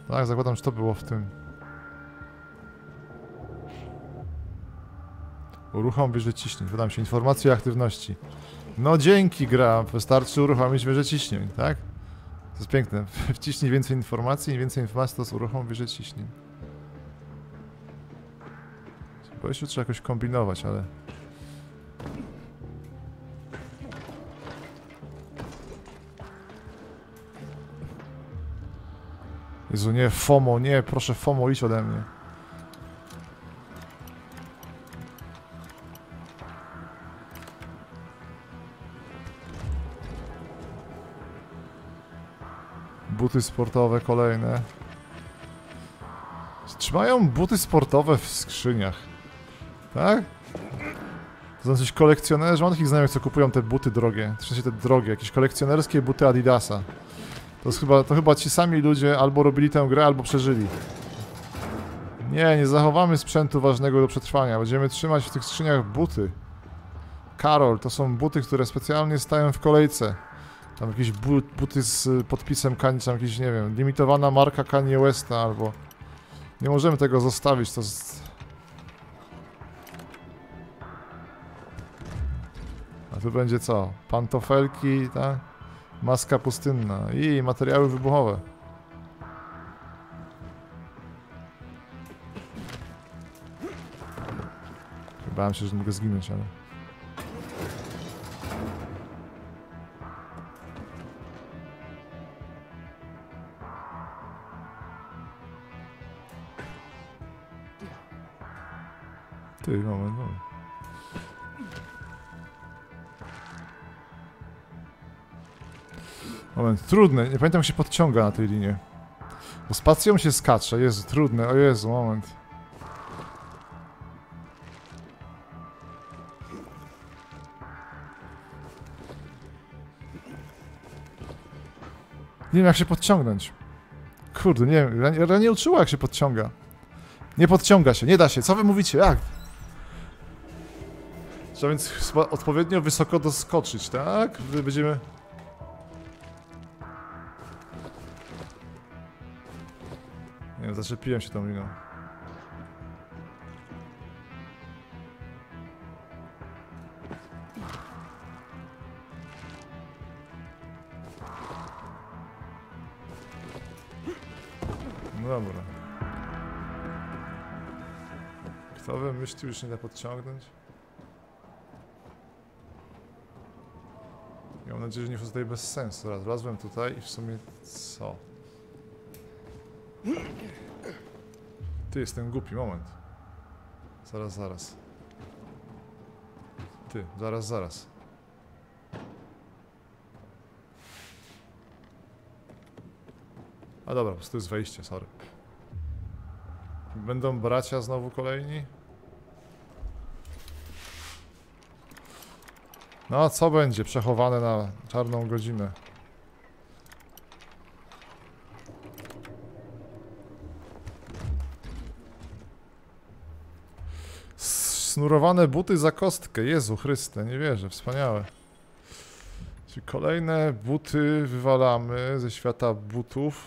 Tak, zakładam, że to było w tym. Uruchom wieżę ciśnień. Podam się informacje o aktywności. No dzięki, gra. Wystarczy uruchomić wieżę ciśnień, tak? To jest piękne. Wciśnij więcej informacji i więcej informacji to z uruchom wieżę ciśnień. Bo jeszcze trzeba jakoś kombinować, ale... Jezu, nie, FOMO, nie, proszę FOMO, idź ode mnie. buty sportowe kolejne. Trzymają buty sportowe w skrzyniach. Tak? To są coś kolekcjonerzy, mam takich znajomych, co kupują te buty drogie. W sensie te drogie, jakieś kolekcjonerskie buty Adidasa. To chyba ci sami ludzie albo robili tę grę, albo przeżyli. Nie, nie zachowamy sprzętu ważnego do przetrwania. Będziemy trzymać w tych skrzyniach buty. Karol, to są buty, które specjalnie stają w kolejce. Tam jakieś buty z podpisem Kanye, tam jakieś, nie wiem, limitowana marka Kanye Westa albo... Nie możemy tego zostawić, to jest... A tu będzie co? Pantofelki, tak? Maska pustynna i materiały wybuchowe. Bałem się, że mogę zginąć, ale... Ty, moment, moment. Moment, trudne. Nie pamiętam, jak się podciąga na tej linie. Bo spacją się skacze. Jezu, trudne. O Jezu, moment. Nie wiem, jak się podciągnąć. Kurde, nie wiem. Ja nie uczyła, jak się podciąga. Nie podciąga się, nie da się. Co wy mówicie? Jak? Trzeba więc odpowiednio wysoko doskoczyć, tak? Będziemy... Nie wiem, zaczepiłem się tą liną. No dobra. Kto wymyślił, już nie da podciągnąć? Ja mam nadzieję, że nie zostaje bez sensu. Raz wlazłem tutaj i w sumie co? Ty, jestem głupi, moment. Zaraz, zaraz. Ty, zaraz, zaraz. A dobra, po prostu jest wejście, sorry. Będą bracia znowu kolejni? No, co będzie przechowane na czarną godzinę? Snurowane buty za kostkę. Jezu Chryste, nie wierzę, wspaniałe. Czyli kolejne buty wywalamy ze świata butów.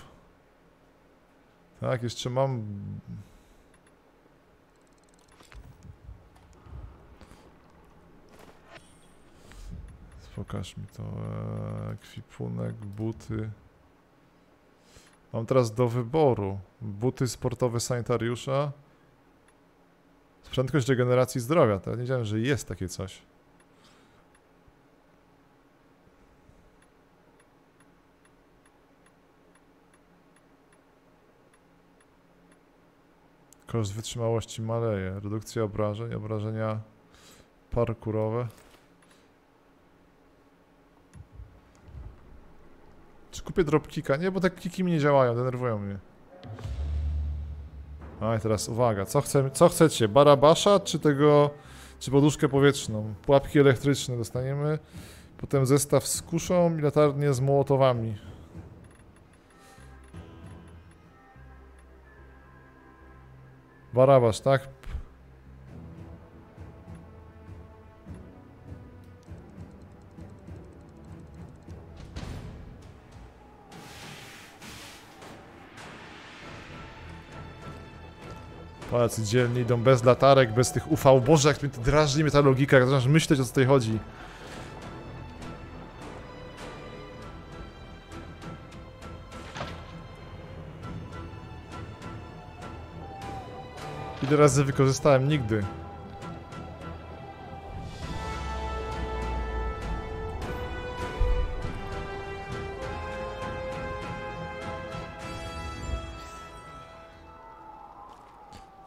Tak, jeszcze mam... Pokaż mi to, ekwipunek, buty. Mam teraz do wyboru buty sportowe sanitariusza. Prędkość regeneracji zdrowia, to ja nie wiedziałem, że jest takie coś. Koszt wytrzymałości maleje, redukcja obrażeń, obrażenia parkurowe. Czy kupię dropkika? Nie, bo te kiki mi nie działają, denerwują mnie. A i teraz uwaga, co chcecie? Barabasza czy tego, czy poduszkę powietrzną? Pułapki elektryczne dostaniemy. Potem zestaw z kuszą i latarnię z mołotowami. Barabasz, tak? Polacy dzielni idą bez latarek, bez tych UV. Boże, jak mnie to drażni, mnie ta logika, jak zaczynasz myśleć, o co tutaj chodzi. Ile razy wykorzystałem? Nigdy.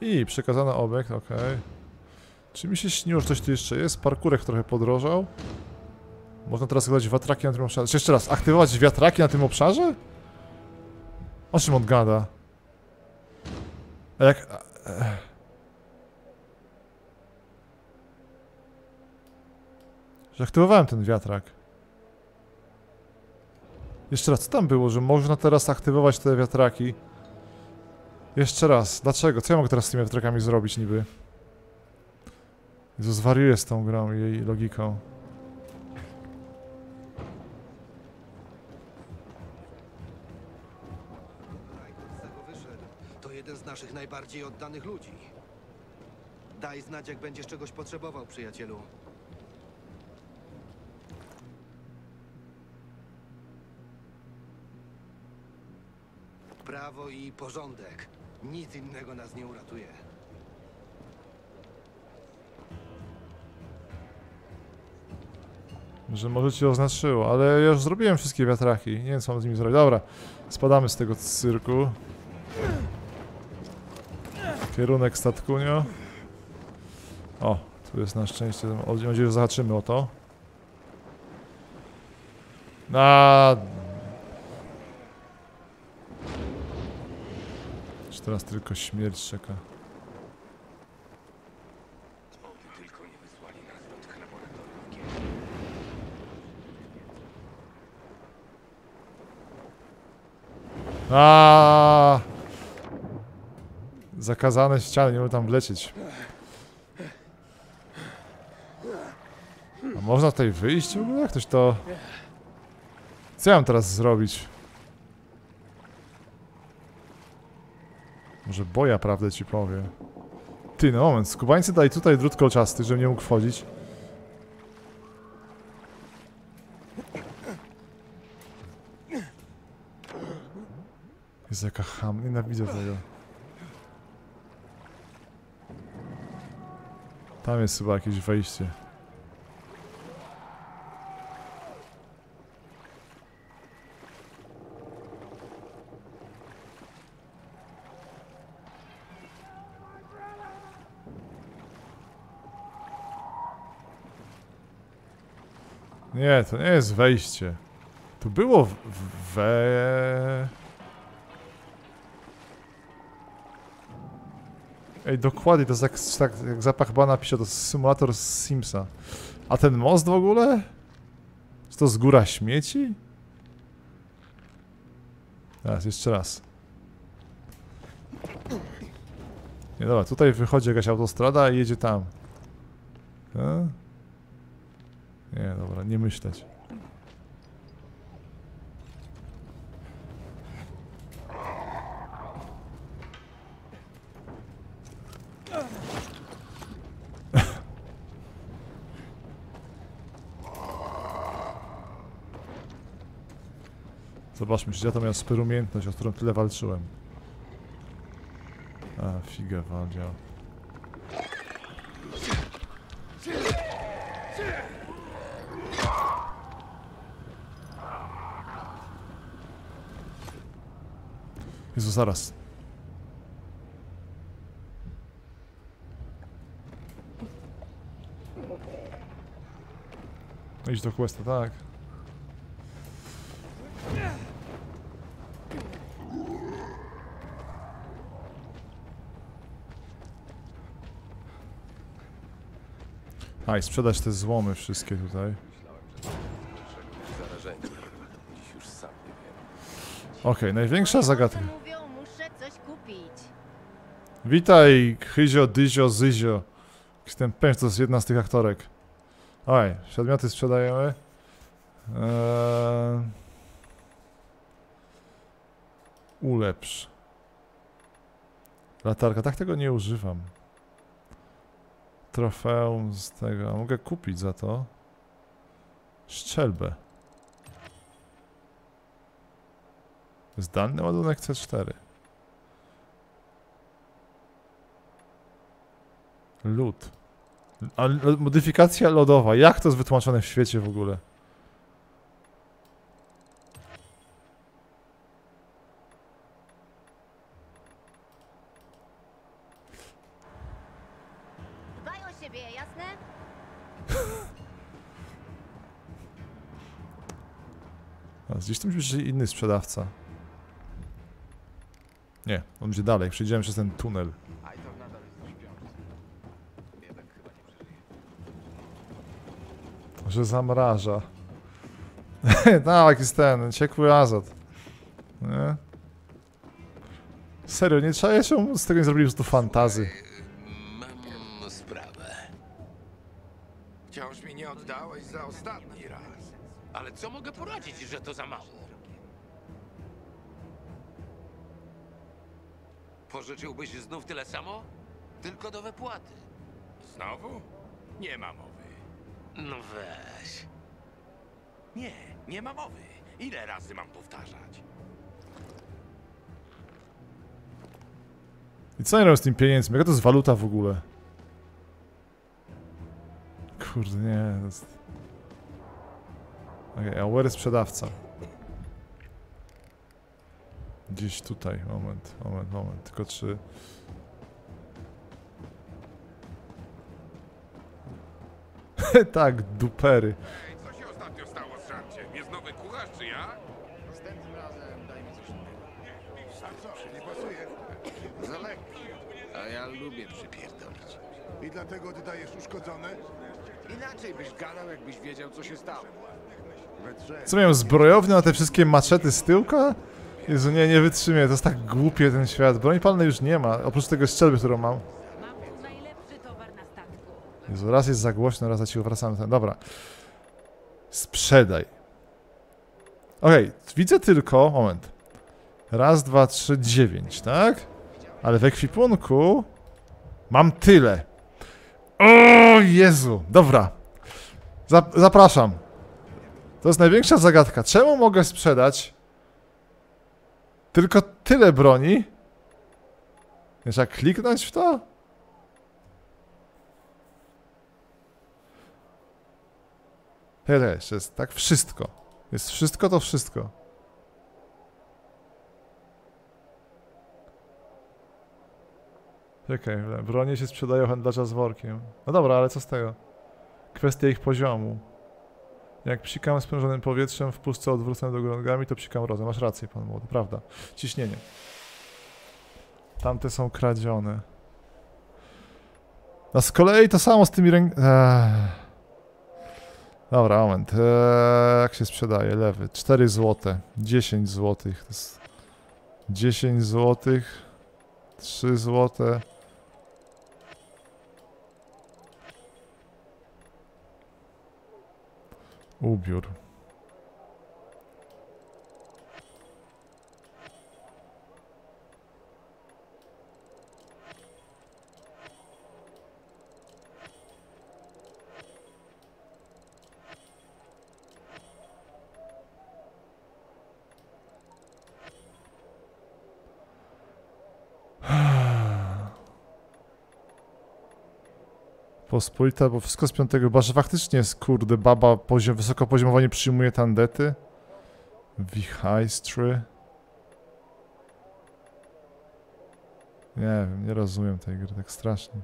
I przekazano obiekt, ok. Czy mi się śniło, że coś tu jeszcze jest? Parkurek trochę podrożał. Można teraz grać wiatraki na tym obszarze. Czy jeszcze raz, aktywować wiatraki na tym obszarze? O czym on gada? A jak... Że aktywowałem ten wiatrak. Jeszcze raz, co tam było, że można teraz aktywować te wiatraki? Jeszcze raz, dlaczego? Co ja mogę teraz z tymi wiatrakami zrobić niby? Jezu, zwariuję z tą grą i jej logiką. To jeden z naszych najbardziej oddanych ludzi. Daj znać, jak będziesz czegoś potrzebował, przyjacielu. Prawo i porządek. Nic innego nas nie uratuje. Że może ci oznaczyło, ale ja już zrobiłem wszystkie wiatraki. Nie wiem, co mam z nimi zrobić. Dobra, spadamy z tego cyrku. Kierunek statkunio. O, tu jest na szczęście. Mam nadzieję, że zahaczymy o to. Na... Teraz tylko śmierć czeka. Aaaa! Zakazane ściany, nie mogę tam wlecieć. A można tutaj wyjść? W ogóle jak ktoś to... Co ja mam teraz zrobić? Może boja, prawdę ci powiem. Ty, no moment, skubańcy daj tutaj drut kolczasty, żebym nie mógł wchodzić. Jest jaka ham, nienawidzę tego. Tam jest chyba jakieś wejście. Nie, to nie jest wejście. Tu było Ej, dokładnie, to jest jak zapach bana pisze, to jest symulator z Simsa. A ten most w ogóle? Czy to z góra śmieci? Teraz, jeszcze raz. Nie, dobra, tutaj wychodzi jakaś autostrada i jedzie tam. Tak? Nie, dobra, nie myśleć. Zobaczmy, czy ja to miałem super umiejętność, o którą tyle walczyłem. A, figa waldział. Jezu, zaraz. Idź do questa, tak. A i sprzedać te złomy wszystkie tutaj. Okej, największa zagadka. Witaj, Chyzio, Dyzio, Zyzio. Jestem pewien, to jest jedna z tych aktorek. Oj, przedmioty sprzedajemy. Ulepsz. Latarka, tak tego nie używam. Trofeum z tego, a mogę kupić za to. Szczelbę. Zdalny ładunek C4. Lód. A modyfikacja lodowa. Jak to jest wytłumaczone w świecie w ogóle? Dbaj o siebie, jasne? A gdzieś tam musi być inny sprzedawca. Nie, on idzie dalej. Przejdziemy przez ten tunel. Że zamraża. Tak, jest ten ciekły azot. Nie? Serio, nie trzeba się z tego nie zrobić, że to fantazy. Mam sprawę. Wciąż mi nie oddałeś za ostatni raz. Ale co mogę poradzić, że to za mało? Pożyczyłbyś znów tyle samo? Tylko do wypłaty. Znowu? Nie ma mowy. No weź. Nie, nie ma mowy. Ile razy mam powtarzać? I co robią z tym pieniędzmi? Jaka to jest waluta w ogóle? Kurde, nie. To jest... Okej, a where is sprzedawca? Gdzieś tutaj. Moment. Tylko czy... Tak, dupery. Ej, co się ostatnio stało z żarciem? Jest nowy kucharz, czy ja? Następnym razem daj mi coś innego. Nie pasuje. Za lekki. A ja lubię przypierdolić. I dlatego oddajesz uszkodzone? Inaczej byś gadał, jakbyś wiedział, co się stało. Co miałem zbrojownię na te wszystkie maczety z tyłka? Jezu, nie, nie wytrzymię. To jest tak głupie ten świat. Broń palnej już nie ma, oprócz tego strzelby, którą mam. Jezu, raz jest za głośno, raz za cicho, wracamy. Dobra. Sprzedaj. Okej, widzę tylko... Moment. Raz, dwa, trzy, 9, tak? Ale w ekwipunku... Mam tyle. O Jezu, dobra. Zapraszam. To jest największa zagadka. Czemu mogę sprzedać... tylko tyle broni? Nie trzeba kliknąć w to? Hej, jeszcze jest tak wszystko. Jest wszystko to wszystko. Czekaj, bronie się sprzedają handlarza z workiem. No dobra, ale co z tego? Kwestia ich poziomu. Jak psikam sprężonym powietrzem w pustce odwrócone do grągami, to psikam rozem. Masz rację, pan młody, prawda? Ciśnienie. Tamte są kradzione. A z kolei to samo z tymi Dobra, moment. Jak się sprzedaje? Lewy. 4 zł. 10 zł. To jest 10 zł. 3 zł. Ubiór. Pospolita, bo wszystko z 5. Bo że faktycznie jest, kurde, baba wysokopoziomowanie przyjmuje tandety. Wichajstry. Nie wiem, nie rozumiem tej gry tak strasznie.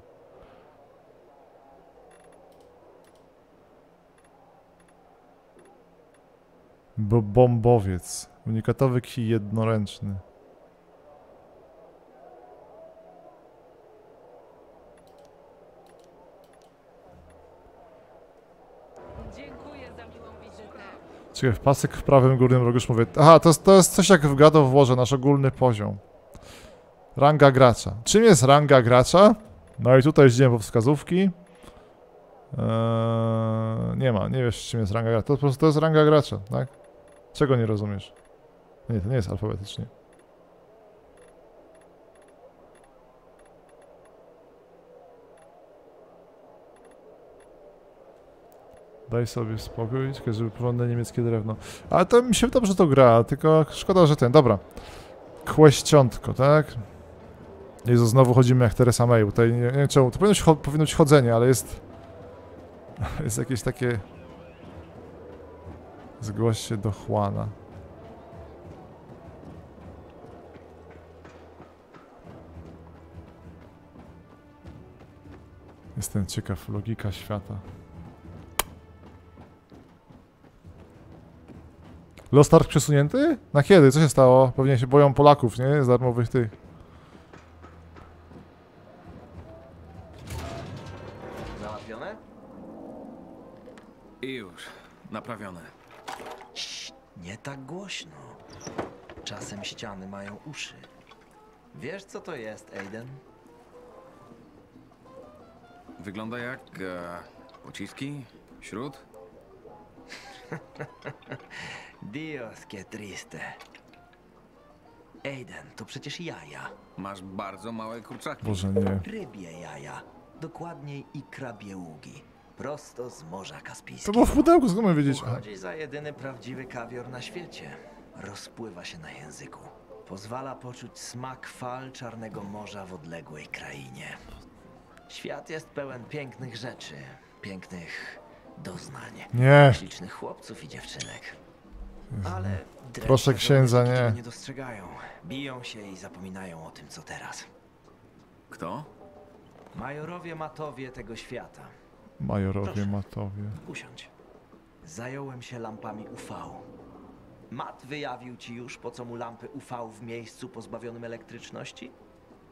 Bombowiec. Unikatowy kij jednoręczny. Czekaj, w pasek w prawym górnym rogu już mówię... Aha, to jest coś jak w God of Warze, nasz ogólny poziom. Ranga gracza. Czym jest ranga gracza? No i tutaj idziemy po wskazówki. Nie ma, nie wiesz czym jest ranga gracza. To po prostu to jest ranga gracza, tak? Czego nie rozumiesz? Nie, to nie jest alfabetycznie. Daj sobie spokój, żeby porządne niemieckie drewno. Ale to mi się dobrze to gra, tylko szkoda, że ten, dobra. Kłeściątko, tak? Jezu, znowu chodzimy jak Teresa May, tutaj nie wiem czemu, to powinno być chodzenie, ale jest... Jest jakieś takie... Zgłoś się do Juana. Jestem ciekaw, logika świata. Lost Ark przesunięty? Na kiedy? Co się stało? Pewnie się boją Polaków, nie? Z darmowych tych. naprawione? I już. Naprawione. Cii, nie tak głośno. Czasem ściany mają uszy. Wiesz, co to jest, Aiden? Wygląda jak... pociski? Śród? Dios, que triste. Aiden, to przecież jaja. Masz bardzo małe kurczaki. Boże, nie. Rybie jaja. Dokładniej i krabieługi. Prosto z Morza Kaspijskiego. To było w pudełku, skąd mam wiedzieć? Uchodzi za jedyny prawdziwy kawior na świecie. Rozpływa się na języku. Pozwala poczuć smak fal Czarnego Morza w odległej krainie. Świat jest pełen pięknych rzeczy. Pięknych doznań. Nie. Ślicznych chłopców i dziewczynek. Ale... Proszę księdza, nie. Nie dostrzegają. Biją się i zapominają o tym, co teraz. Kto? Majorowie Matowie tego świata. Majorowie Proszę, Matowie. Usiądź. Zająłem się lampami UV. Mat wyjawił ci już, po co mu lampy UV w miejscu pozbawionym elektryczności?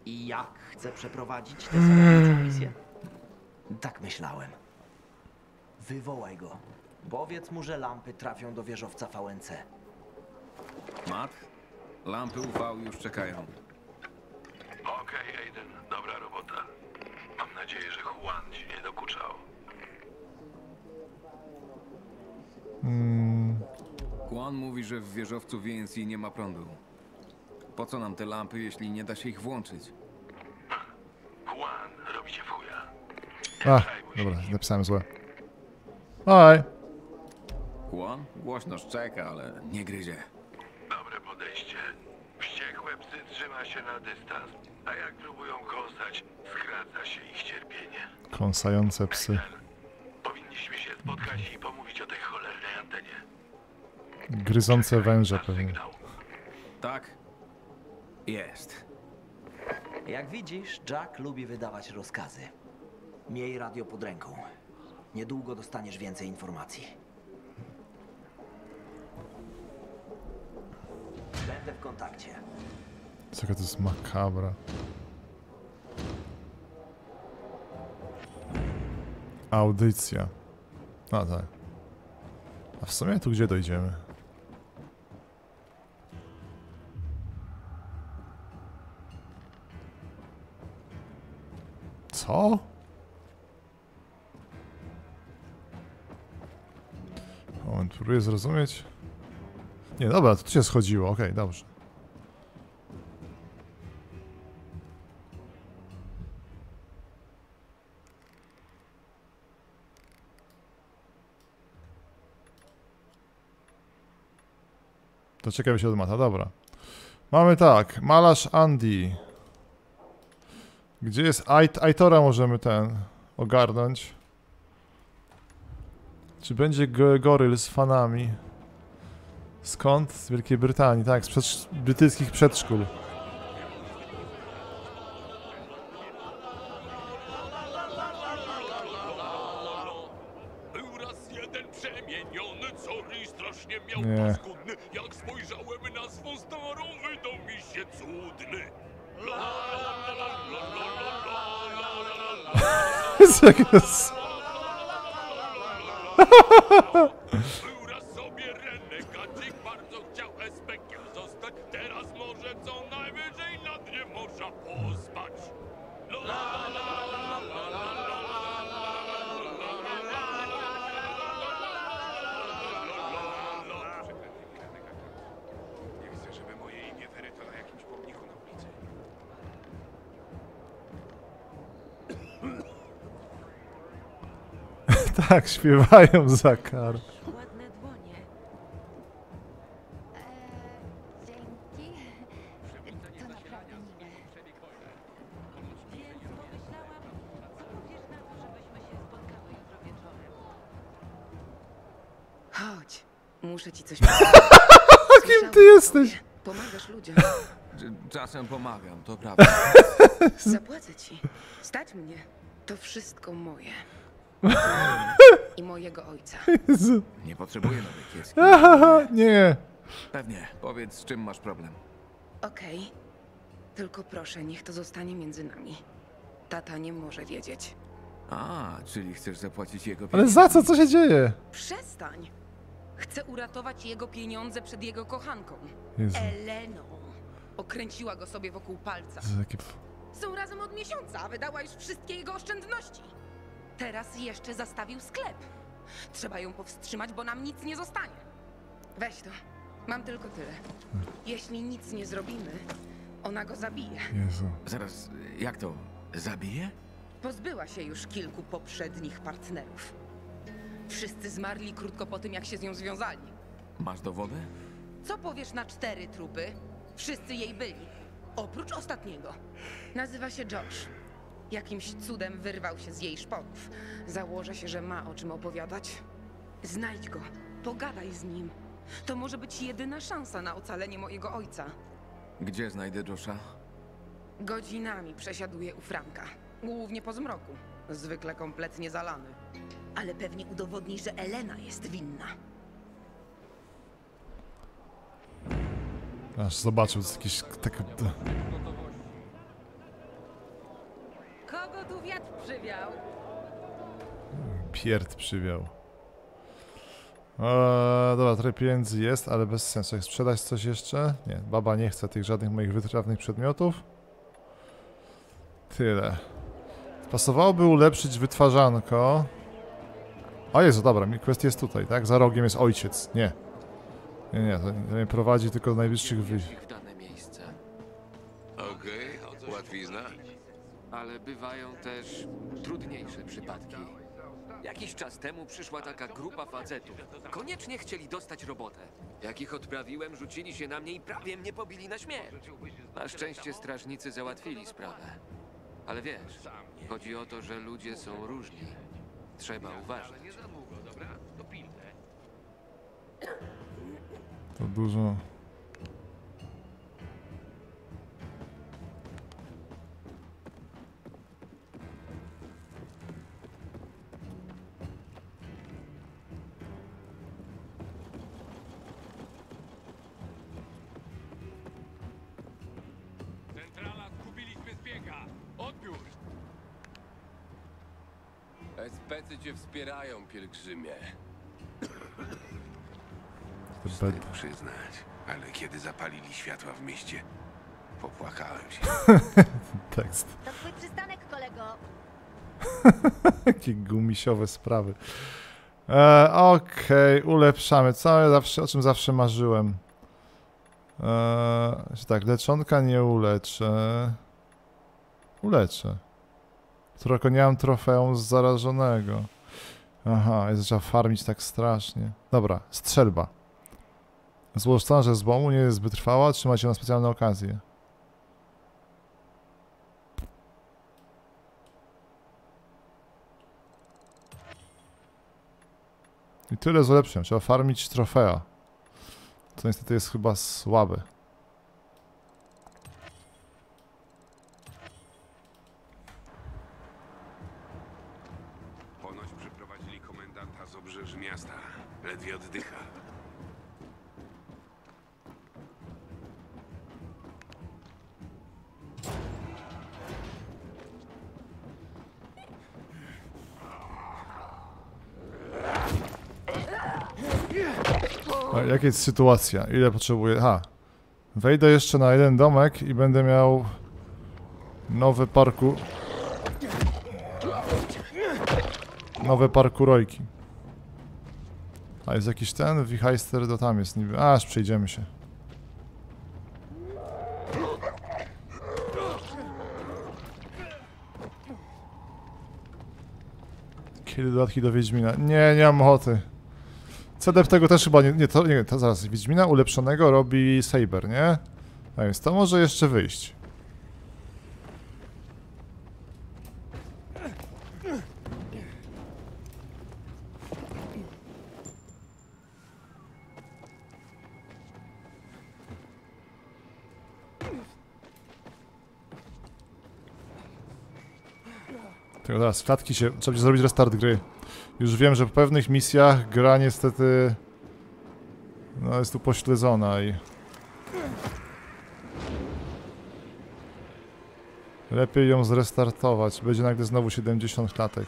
I jak chce przeprowadzić tę zasadniczą misję? Tak myślałem. Wywołaj go. Powiedz mu, że lampy trafią do wieżowca VNC. Mat, lampy UV już czekają. Okej, Aiden, dobra robota. Mam nadzieję, że Juan ci nie dokuczał. Juan mówi, że w wieżowcu VNC nie ma prądu. Po co nam te lampy, jeśli nie da się ich włączyć? Juan robi cię w chuja. Dobra, napisałem złe. Oj. Juan głośno szczeka, ale nie gryzie. Dobre podejście. Wściekłe psy trzyma się na dystans, a jak próbują kąsać, skraca się ich cierpienie. Kąsające psy. Powinniśmy się spotkać i pomówić o tej cholernej antenie. Gryzące węże pewnie. Tak? Jest. Jak widzisz, Jack lubi wydawać rozkazy. Miej radio pod ręką. Niedługo dostaniesz więcej informacji. Będę w kontakcie. Co to jest makabra? Audycja. A tak. A w sumie tu gdzie dojdziemy? Co? Moment, próbuję zrozumieć. Nie, dobra, to tu się schodziło, okej, dobrze. To ciekawe się od Mata, dobra. Mamy tak, malarz Andy. Gdzie jest Aitora, możemy ten ogarnąć. Czy będzie goryl z fanami? Skąd? Z Wielkiej Brytanii, tak, z brytyjskich przedszkół. Był raz jeden przemieniony, sorry, strasznie miał paskudny. Jak spojrzałem na swą starą, wydał mi się cudny. Tak, śpiewają za karę. Ładne dłonie. Dzięki. To naprawdę miłe. Więc pomyślałam, co powiesz na to, żebyśmy się spotkały jutro wieczorem. Chodź, muszę ci coś powiedzieć. Kim ty jesteś? Pomagasz ludziom. Czasem pomagam, to prawda. Zapłacę ci. Stać mnie. To wszystko moje. I mojego ojca. Jezu. Nie potrzebuję nowych kieski. Nie. Pewnie. Powiedz, z czym masz problem. Okej. Tylko proszę, niech to zostanie między nami. Tata nie może wiedzieć. A, czyli chcesz zapłacić jego pieniądze? Ale za co? Co się dzieje? Przestań! Chcę uratować jego pieniądze przed jego kochanką. Jezu. Eleną. Okręciła go sobie wokół palca. Są razem od miesiąca, a wydała już wszystkie jego oszczędności. Teraz jeszcze zastawił sklep. Trzeba ją powstrzymać, bo nam nic nie zostanie. Weź to. Mam tylko tyle. Jeśli nic nie zrobimy, ona go zabije. Jezu. Zaraz, jak to? Zabije? Pozbyła się już kilku poprzednich partnerów. Wszyscy zmarli krótko po tym, jak się z nią związali. Masz dowody? Co powiesz na 4 trupy? Wszyscy jej byli. Oprócz ostatniego. Nazywa się George. Jakimś cudem wyrwał się z jej szponów. Założę się, że ma o czym opowiadać. Znajdź go. Pogadaj z nim. To może być jedyna szansa na ocalenie mojego ojca. Gdzie znajdę Josha? Godzinami przesiaduje u Franka. Głównie po zmroku. Zwykle kompletnie zalany. Ale pewnie udowodni, że Elena jest winna. Aż zobaczył jakieś takie... Kogo tu wiatr przywiał? Pierd przywiał. Dobra, trochę pieniędzy jest, ale bez sensu. Jak sprzedać coś jeszcze? Nie, baba nie chce tych żadnych moich wytrawnych przedmiotów. Tyle. Pasowałoby ulepszyć wytwarzanko. O Jezu, dobra, quest jest tutaj, tak? Za rogiem jest ojciec. Nie. Nie, nie, to nie prowadzi tylko do najbliższych wyjść. Okej, łatwizna. Ale bywają też trudniejsze przypadki. Jakiś czas temu przyszła taka grupa facetów. Koniecznie chcieli dostać robotę. Jak ich odprawiłem, rzucili się na mnie i prawie mnie pobili na śmierć. Na szczęście strażnicy załatwili sprawę. Ale wiesz, chodzi o to, że ludzie są różni. Trzeba uważać. To dużo. Specy cię wspierają, pielgrzymie. Wstyd przyznać, ale kiedy zapalili światła w mieście, popłakałem się. Tekst. To twój przystanek, kolego. Jakie gumisiowe sprawy. Okej, ulepszamy. O czym zawsze marzyłem. Tak, leczonka nie uleczę. Uleczę. Tylko nie mam trofeum z zarażonego. Aha, jest trzeba farmić tak strasznie. Dobra, strzelba. Złożona, że z bomu nie jest zbyt trwała, trzyma się na specjalne okazje. I tyle z ulepszeń. Trzeba farmić trofea. To niestety jest chyba słabe. Ledwie oddycha. A jaka jest sytuacja? Ile potrzebuję? Ha. Wejdę jeszcze na jeden domek i będę miał nowe parkurojki. A jest jakiś ten wichajster, do tam jest niby. Aż przejdziemy się. Kiedy dodatki do Wiedźmina? Nie, nie mam ochoty. CDP tego też chyba nie, to zaraz. Wiedźmina ulepszonego robi Saber, nie? A więc to może jeszcze wyjść. Teraz klatki się, trzeba będzie zrobić restart gry. Już wiem, że po pewnych misjach gra niestety no, jest tu pośledzona i... Lepiej ją zrestartować. Będzie nagle znowu 70 klatek.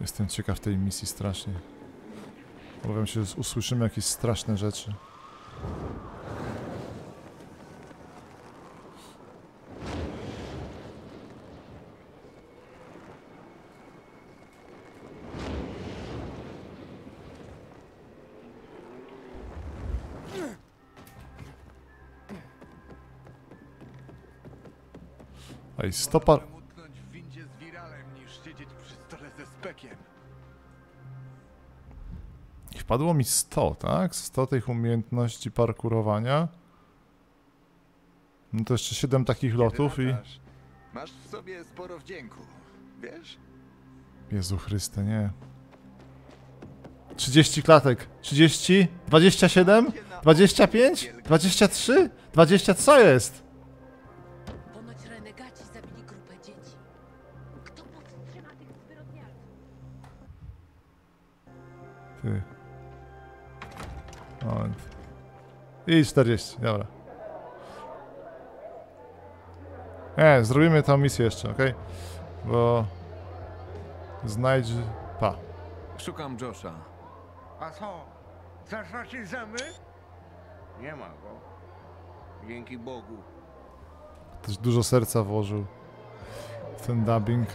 Jestem ciekaw tej misji strasznie. Obawiam się, że usłyszymy jakieś straszne rzeczy. Ej, stopa... Wpadło mi 100, tak? 100 tych umiejętności parkurowania. No to jeszcze 7 takich lotów i... Masz w sobie sporo wdzięku, wiesz? Jezu Chryste, nie. 30 klatek. 30? 27? 25? 23? 20 co jest? Ty. Moment. I 40, dobra. Zrobimy tą misję jeszcze, ok? Bo... Znajdź... Pa. Szukam Josha. A co? Chcesz raczej ze mną? Nie ma go. Dzięki Bogu. Ktoś dużo serca włożył w ten dubbing.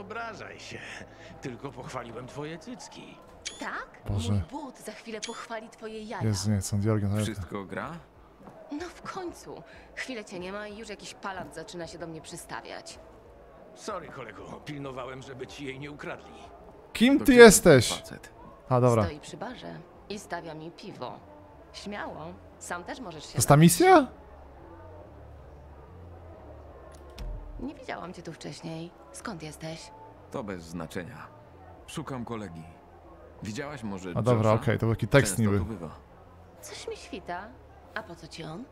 Obrażaj się, tylko pochwaliłem twoje cycki. Tak? Boże. Mój but za chwilę pochwali twoje jaja. Jezu, nie, są dialogi na wszystko gra? No w końcu. Chwilę cię nie ma i już jakiś palant zaczyna się do mnie przystawiać. Sorry kolego, pilnowałem, żeby ci jej nie ukradli. Kim ty jesteś? Facet. A dobra. Stoi przy barze i stawia mi piwo. Śmiało, sam też możesz się... To jest ta misja? Nie widziałam cię tu wcześniej. Skąd jesteś? To bez znaczenia. Szukam kolegi. Widziałaś może... A dobra, okej, to był taki tekst niby. Coś mi świta. A po co ci on?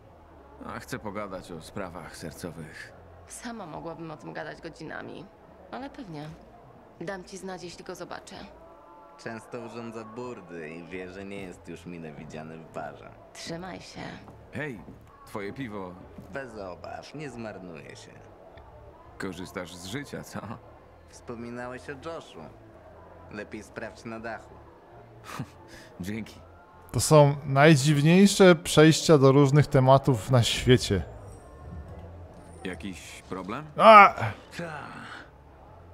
A chcę pogadać o sprawach sercowych. Sama mogłabym o tym gadać godzinami. Ale pewnie. Dam ci znać, jeśli go zobaczę. Często urządza burdy i wie, że nie jest już mile widziany w barze. Trzymaj się. Hej, twoje piwo. Bez obaw, nie zmarnuje się. Korzystasz z życia, co? Wspominałeś o Joshu. Lepiej sprawdź na dachu. Dzięki. To są najdziwniejsze przejścia do różnych tematów na świecie. Jakiś problem? A! Ta,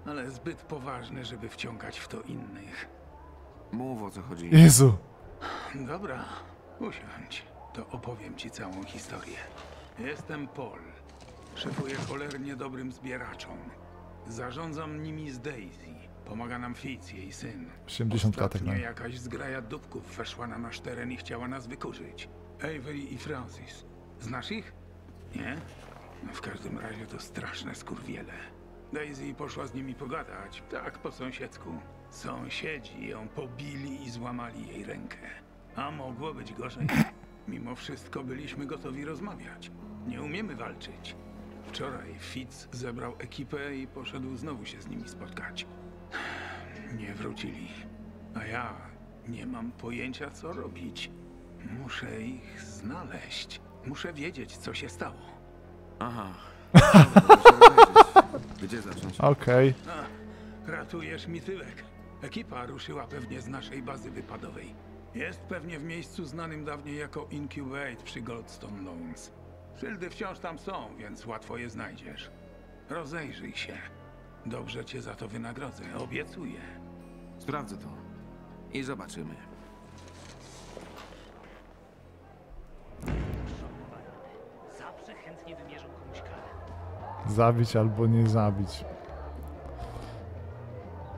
ale zbyt poważny, żeby wciągać w to innych. Mów, o co chodzi. Jezu. Dobra, usiądź. To opowiem ci całą historię. Jestem Paul. Szefuję cholernie dobrym zbieraczom. Zarządzam nimi z Daisy. Pomaga nam Fitz, jej syn. 80 klatek. Ostatnio jakaś zgraja dupków weszła na nasz teren i chciała nas wykurzyć. Avery i Francis. Znasz ich? Nie? No w każdym razie to straszne skurwiele. Daisy poszła z nimi pogadać, tak po sąsiedzku. Sąsiedzi ją pobili i złamali jej rękę. A mogło być gorzej. Mimo wszystko byliśmy gotowi rozmawiać. Nie umiemy walczyć. Wczoraj Fitz zebrał ekipę i poszedł znowu się z nimi spotkać. Nie wrócili. A ja nie mam pojęcia, co robić. Muszę ich znaleźć. Muszę wiedzieć, co się stało. Aha. Gdzie zacząć? Okej. Ratujesz mi tyłek. Ekipa ruszyła pewnie z naszej bazy wypadowej. Jest pewnie w miejscu znanym dawniej jako Incubate przy Goldstone Loans. Szyldy wciąż tam są, więc łatwo je znajdziesz. Rozejrzyj się. Dobrze cię za to wynagrodzę, obiecuję. Sprawdzę to i zobaczymy. Zawsze chętnie wymierzą komuś karę. Zabić albo nie zabić.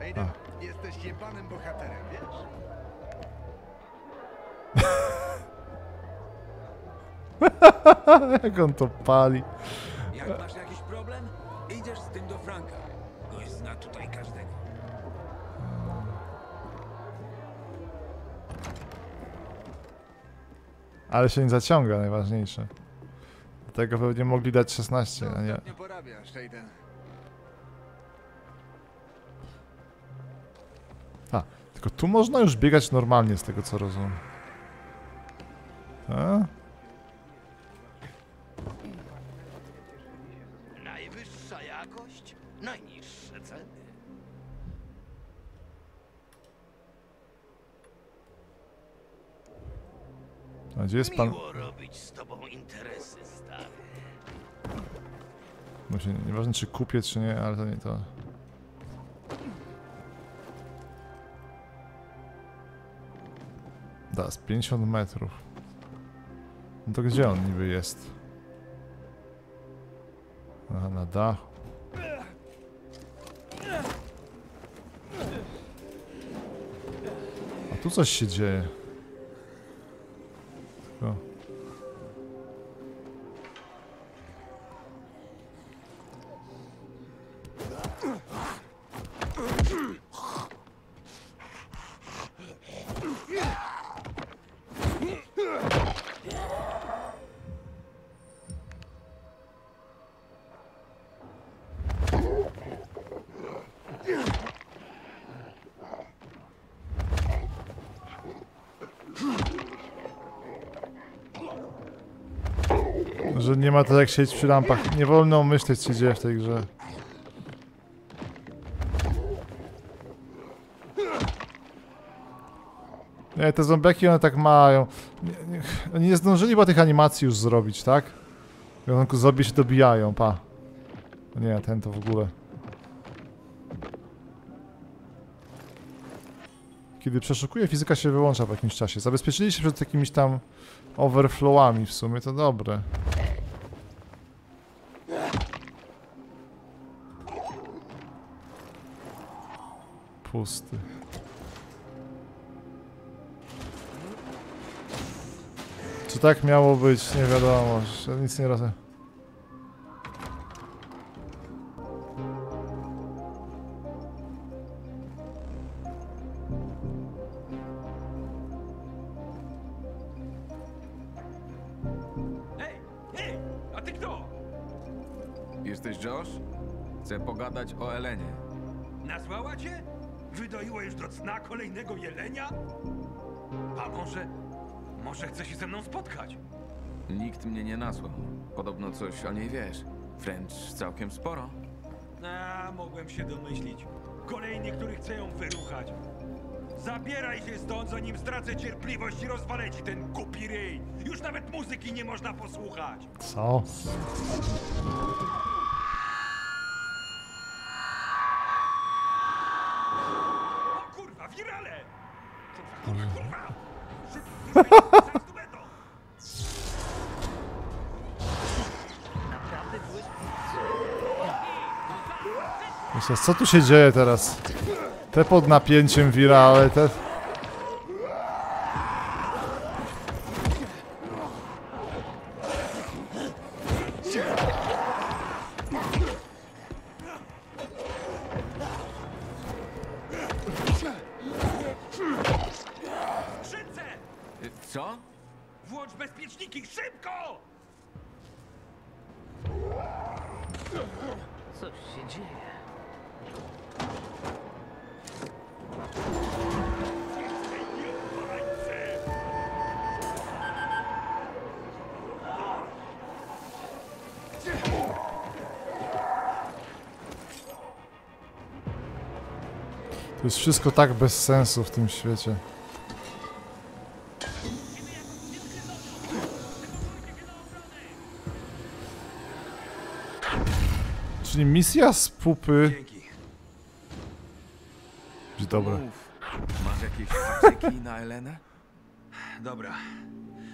Aiden, jesteś jebanym bohaterem, wiesz? Jak on to pali. Jak masz jakiś problem, idziesz z tym do Franka. Gość zna tutaj każdego. Ale się nie zaciąga, najważniejsze. Dlatego pewnie mogli dać 16, a nie... Nie porabiasz, Aiden. A, tylko tu można już biegać normalnie, z tego co rozumiem. A? Najwyższa jakość, najniższe ceny. A gdzie jest pan? Miło robić z tobą interesy, stary. No się, nieważne czy kupię, czy nie, ale to nie to. Da, z 50 metrów. No to gdzie on niby jest? Aha, na dachu. A tu coś się dzieje. Tylko... Że nie ma to jak siedzieć przy lampach. Nie wolno myśleć, co się dzieje w tej grze. Nie, te zombiaki one tak mają. Oni nie zdążyli chyba tych animacji już zrobić, tak? Zombie się dobijają, pa. Nie, ten to w ogóle. Kiedy przeszukuję, fizyka się wyłącza w jakimś czasie. Zabezpieczyli się przed jakimiś tam overflowami w sumie, to dobre. Pusty. Czy tak miało być? Nie wiadomo, ja nic nie rozumiem. Jesteś Josh? Chcę pogadać o Elenie. Nazwała cię? Wydoiła już do cna kolejnego jelenia? A może chce się ze mną spotkać? Nikt mnie nie nazwał. Podobno coś o niej wiesz. Wręcz całkiem sporo. A, mogłem się domyślić. Kolejni, którzy chcą ją wyruchać. Zabieraj się stąd, zanim stracę cierpliwość i rozwalę ci ten głupi ryj. Już nawet muzyki nie można posłuchać. Co? O kurwa, wirale! Kurwa, kurwa! Myślę, co tu się dzieje teraz? Te pod napięciem wirale, te... Co? Włącz bezpieczniki, szybko! Co się dzieje? To jest wszystko tak bez sensu w tym świecie. Czyli misja z pupy... Dzień dobry. Masz jakieś faktyki na Elenę? Dobra.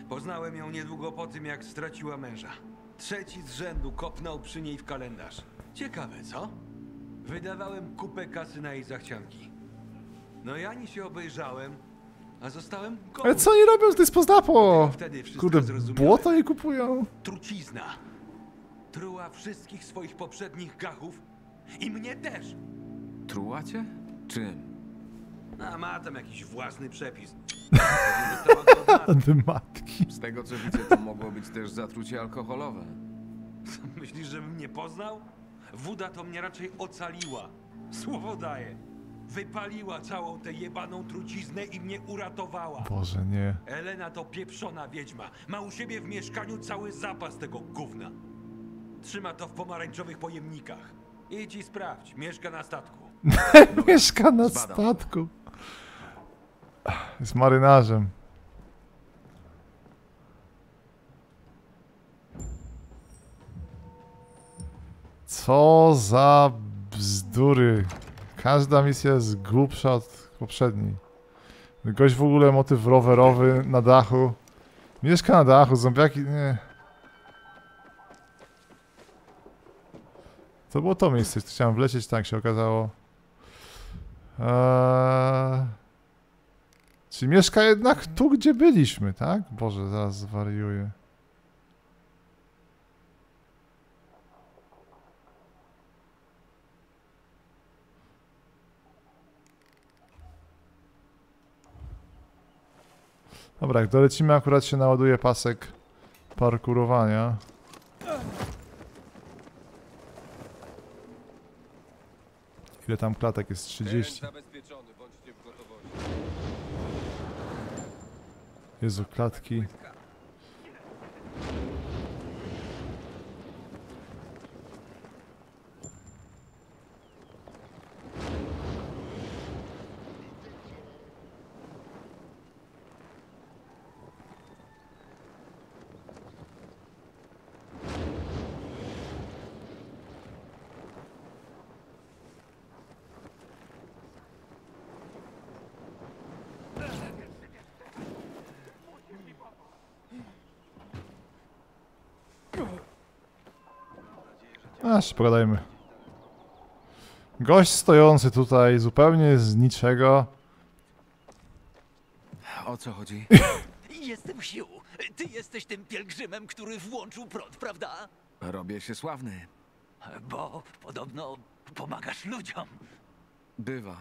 Poznałem ją niedługo po tym, jak straciła męża. Trzeci z rzędu kopnął przy niej w kalendarz. Ciekawe, co? Wydawałem kupę kasy na jej zachcianki. No ja nie się obejrzałem, a zostałem gołym. Ale co oni robią z dyspoznapo? Kurde, błoto je kupują. Trucizna. Truła wszystkich swoich poprzednich gachów i mnie też. Truła cię? Czym? A ma tam jakiś własny przepis. Od matki. Z tego co widzę, to mogło być też zatrucie alkoholowe. Myślisz, żebym mnie poznał? Woda to mnie raczej ocaliła. Słowo daję. Wypaliła całą tę jebaną truciznę i mnie uratowała. Boże, nie. Elena to pieprzona wiedźma. Ma u siebie w mieszkaniu cały zapas tego gówna. Trzyma to w pomarańczowych pojemnikach. Idź i sprawdź. Mieszka na statku. Mieszka na statku. Jest marynarzem. Co za bzdury. Każda misja jest głupsza od poprzedniej. Gość w ogóle motyw rowerowy na dachu. Mieszka na dachu, zombiaki... nie. To było to miejsce, gdzie chciałem wlecieć, tak się okazało. Czyli mieszka jednak tu, gdzie byliśmy, tak? Boże, zaraz zwariuję. Dobra, jak dolecimy, akurat się naładuje pasek parkurowania. Ile tam klatek jest? 30. Jezu, klatki. Aż pogadajmy. Gość stojący tutaj zupełnie z niczego. O co chodzi? Jestem Sił. Ty jesteś tym pielgrzymem, który włączył prąd, prawda? Robię się sławny. Bo podobno pomagasz ludziom. Bywa.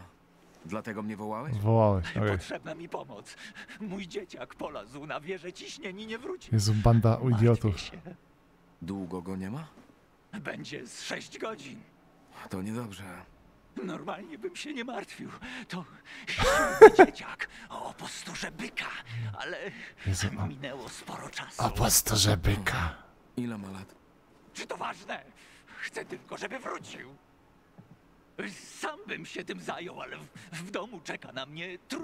Dlatego mnie wołałeś? Wołałeś, okay. Potrzebna mi pomoc. Mój dzieciak polazł na wieżę ciśnień i nie wrócił. Jezu, banda idiotów. Długo go nie ma? Będzie z 6 godzin. To niedobrze. Normalnie bym się nie martwił. To dzieciak o posturze byka. Ale Jezu, minęło sporo czasu. O posturze byka. Ile ma lat? Czy to ważne? Chcę tylko, żeby wrócił. Sam bym się tym zajął, ale w domu czeka na mnie 3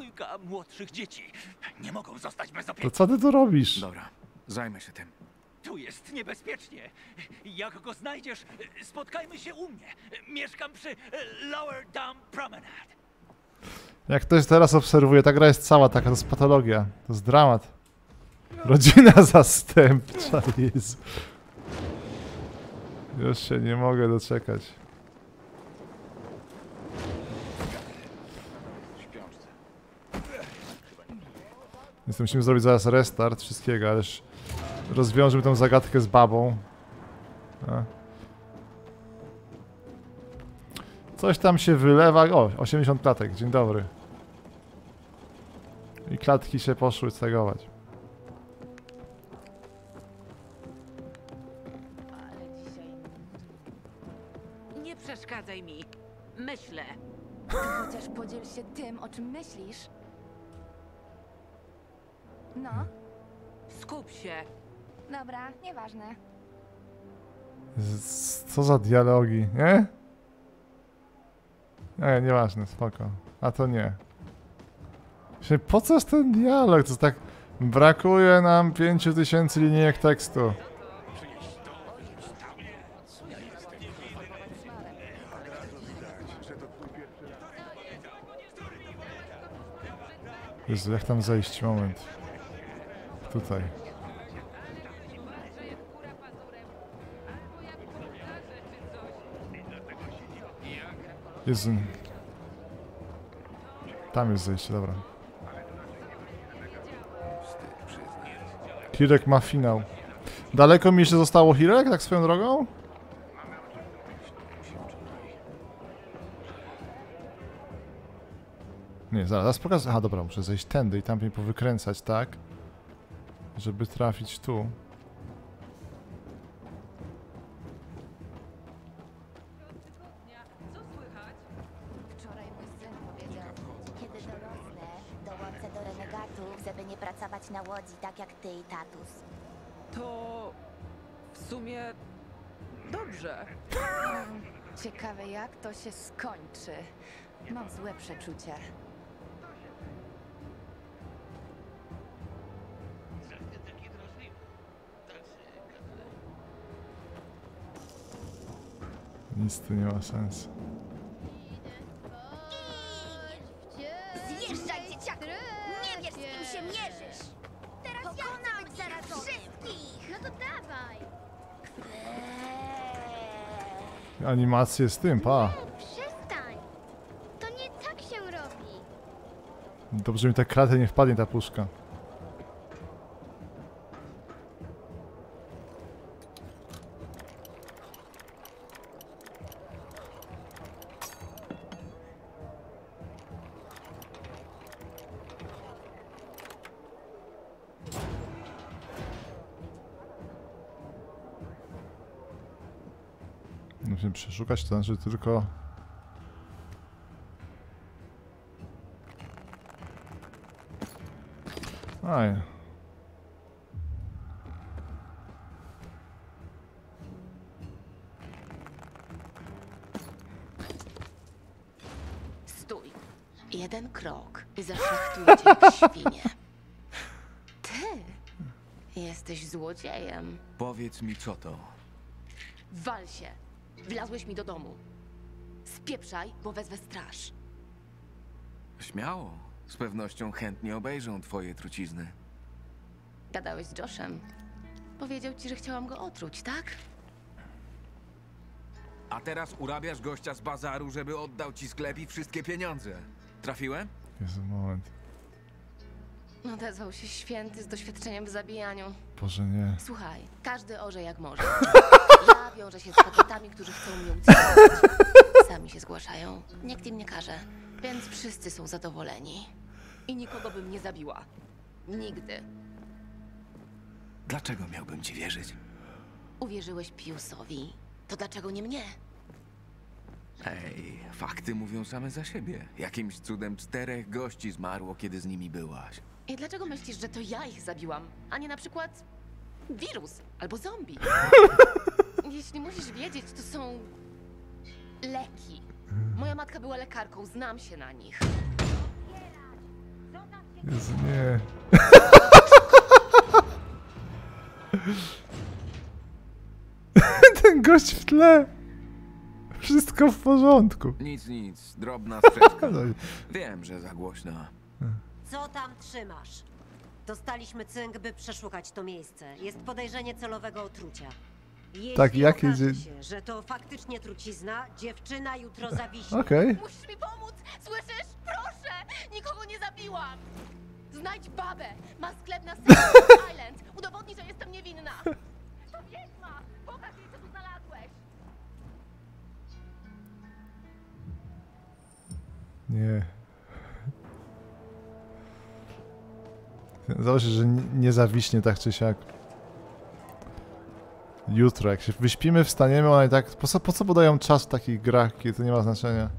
młodszych dzieci. Nie mogą zostać bez opieki. To co ty tu robisz? Dobra, zajmę się tym. Tu jest niebezpiecznie. Jak go znajdziesz, spotkajmy się u mnie. Mieszkam przy Lower Down Promenade. Jak ktoś teraz obserwuje, ta gra jest cała taka, to jest patologia. To jest dramat. Rodzina zastępcza jest. Już się nie mogę doczekać. Więc musimy zrobić zaraz restart wszystkiego, ależ... rozwiążmy tą zagadkę z babą. Coś tam się wylewa. O, 80 klatek. Dzień dobry. I klatki się poszły stegować. Ale dzisiaj... Nie przeszkadzaj mi. Myślę. Chociaż podziel się tym, o czym myślisz. No. Skup się. Dobra, nieważne. Co za dialogi, nie? Nie, nieważne, spoko. A to nie. Właśnie po co jest ten dialog? To tak... Brakuje nam 5000 linijek tekstu. Jezu, jak tam zejść? Moment. Tutaj. Jezu. Tam jest zejście, dobra. Hirek ma finał. Daleko mi jeszcze zostało, Hirek, tak swoją drogą? Nie, zaraz pokażę. Aha, dobra, muszę zejść tędy i tam mnie powykręcać, tak? Żeby trafić tu. rodziców, żeby nie pracować na łodzi, tak jak ty i tatus. To... w sumie... dobrze. Ciekawe, jak to się skończy. Mam złe przeczucia. Nic tu nie ma sensu. Zjeżdżaj, dzieciaku! Nie wiesz, z kim się mierzysz! Teraz pokonam ja zaraz wszystkich! No to dawaj! Animacje z tym, pa! Nie, przestań! To nie tak się robi! Dobrze mi ta kratę nie wpadnie, ta puszka. Musimy przeszukać, to znaczy tylko... Aj. Stój. Jeden krok i zaszachtuję cię jak świnie. Ty jesteś złodziejem. Powiedz mi, co to. Wal się. Wlazłeś mi do domu. Spieprzaj, bo wezwę straż. Śmiało. Z pewnością chętnie obejrzą twoje trucizny. Gadałeś z Joshem. Powiedział ci, że chciałam go otruć, tak? A teraz urabiasz gościa z bazaru, żeby oddał ci sklep i wszystkie pieniądze. Trafiłem? Jest moment. Odezwał się święty z doświadczeniem w zabijaniu. Boże, nie. Słuchaj, każdy orze jak może. Ja wiążę się z kobietami, którzy chcą mnie uciekać. Sami się zgłaszają. Nikt im nie każe, więc wszyscy są zadowoleni. I nikogo bym nie zabiła. Nigdy. Dlaczego miałbym ci wierzyć? Uwierzyłeś Piusowi. To dlaczego nie mnie? Ej, fakty mówią same za siebie. Jakimś cudem 4 gości zmarło, kiedy z nimi byłaś. I dlaczego myślisz, że to ja ich zabiłam, a nie na przykład wirus albo zombie? Jeśli musisz wiedzieć, to są leki. Moja matka była lekarką, znam się na nich. Jezu, nie. Ten gość w tle. Wszystko w porządku. Nic, nic. Drobna sprzeczka. Wiem, że za głośna. Co tam trzymasz? Dostaliśmy cynk, by przeszukać to miejsce. Jest podejrzenie celowego otrucia. Jeśli tak, jak jedzie... się, że to faktycznie trucizna, dziewczyna jutro zawiśnie. Okej. Musisz mi pomóc, słyszysz? Proszę! Nikogo nie zabiłam! Znajdź babę! Ma sklep na Silver Island! Udowodnij, że jestem niewinna! To wiedźma! Pokaż jej, co tu znalazłeś! Nie... Zdało się, że nie zawiśnie tak czy siak. Jutro, jak się wyśpimy, wstaniemy, ona i tak... Po co podają czas w takich grach, kiedy to nie ma znaczenia?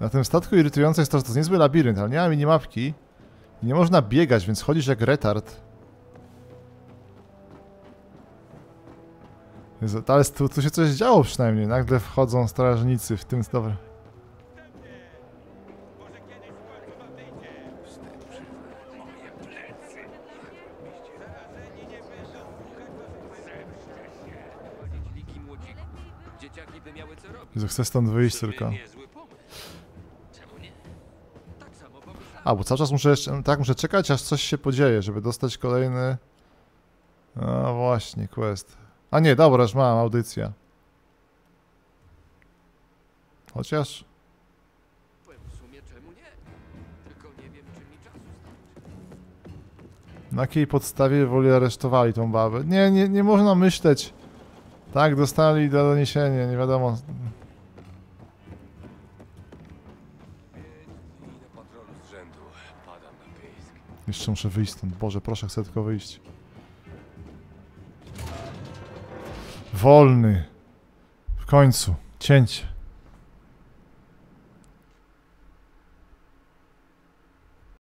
Na tym statku irytujące jest to, że to jest niezły labirynt, ale nie ma minimapki. I nie można biegać, więc chodzisz jak retard. Jezu, ale tu się coś działo przynajmniej. Nagle wchodzą strażnicy, w tym dobra. Chcę stąd wyjść tylko. A, bo cały czas muszę jeszcze... Tak, muszę czekać, aż coś się podzieje, żeby dostać kolejny... No właśnie, quest. A nie, dobra, już mam audycję. Chociaż... Na jakiej podstawie woli aresztowali tą babę? Nie można myśleć. Tak, dostali doniesienie, nie wiadomo... Jeszcze muszę wyjść stąd. Boże, proszę, chcę tylko wyjść. Wolny. W końcu. Cięcie.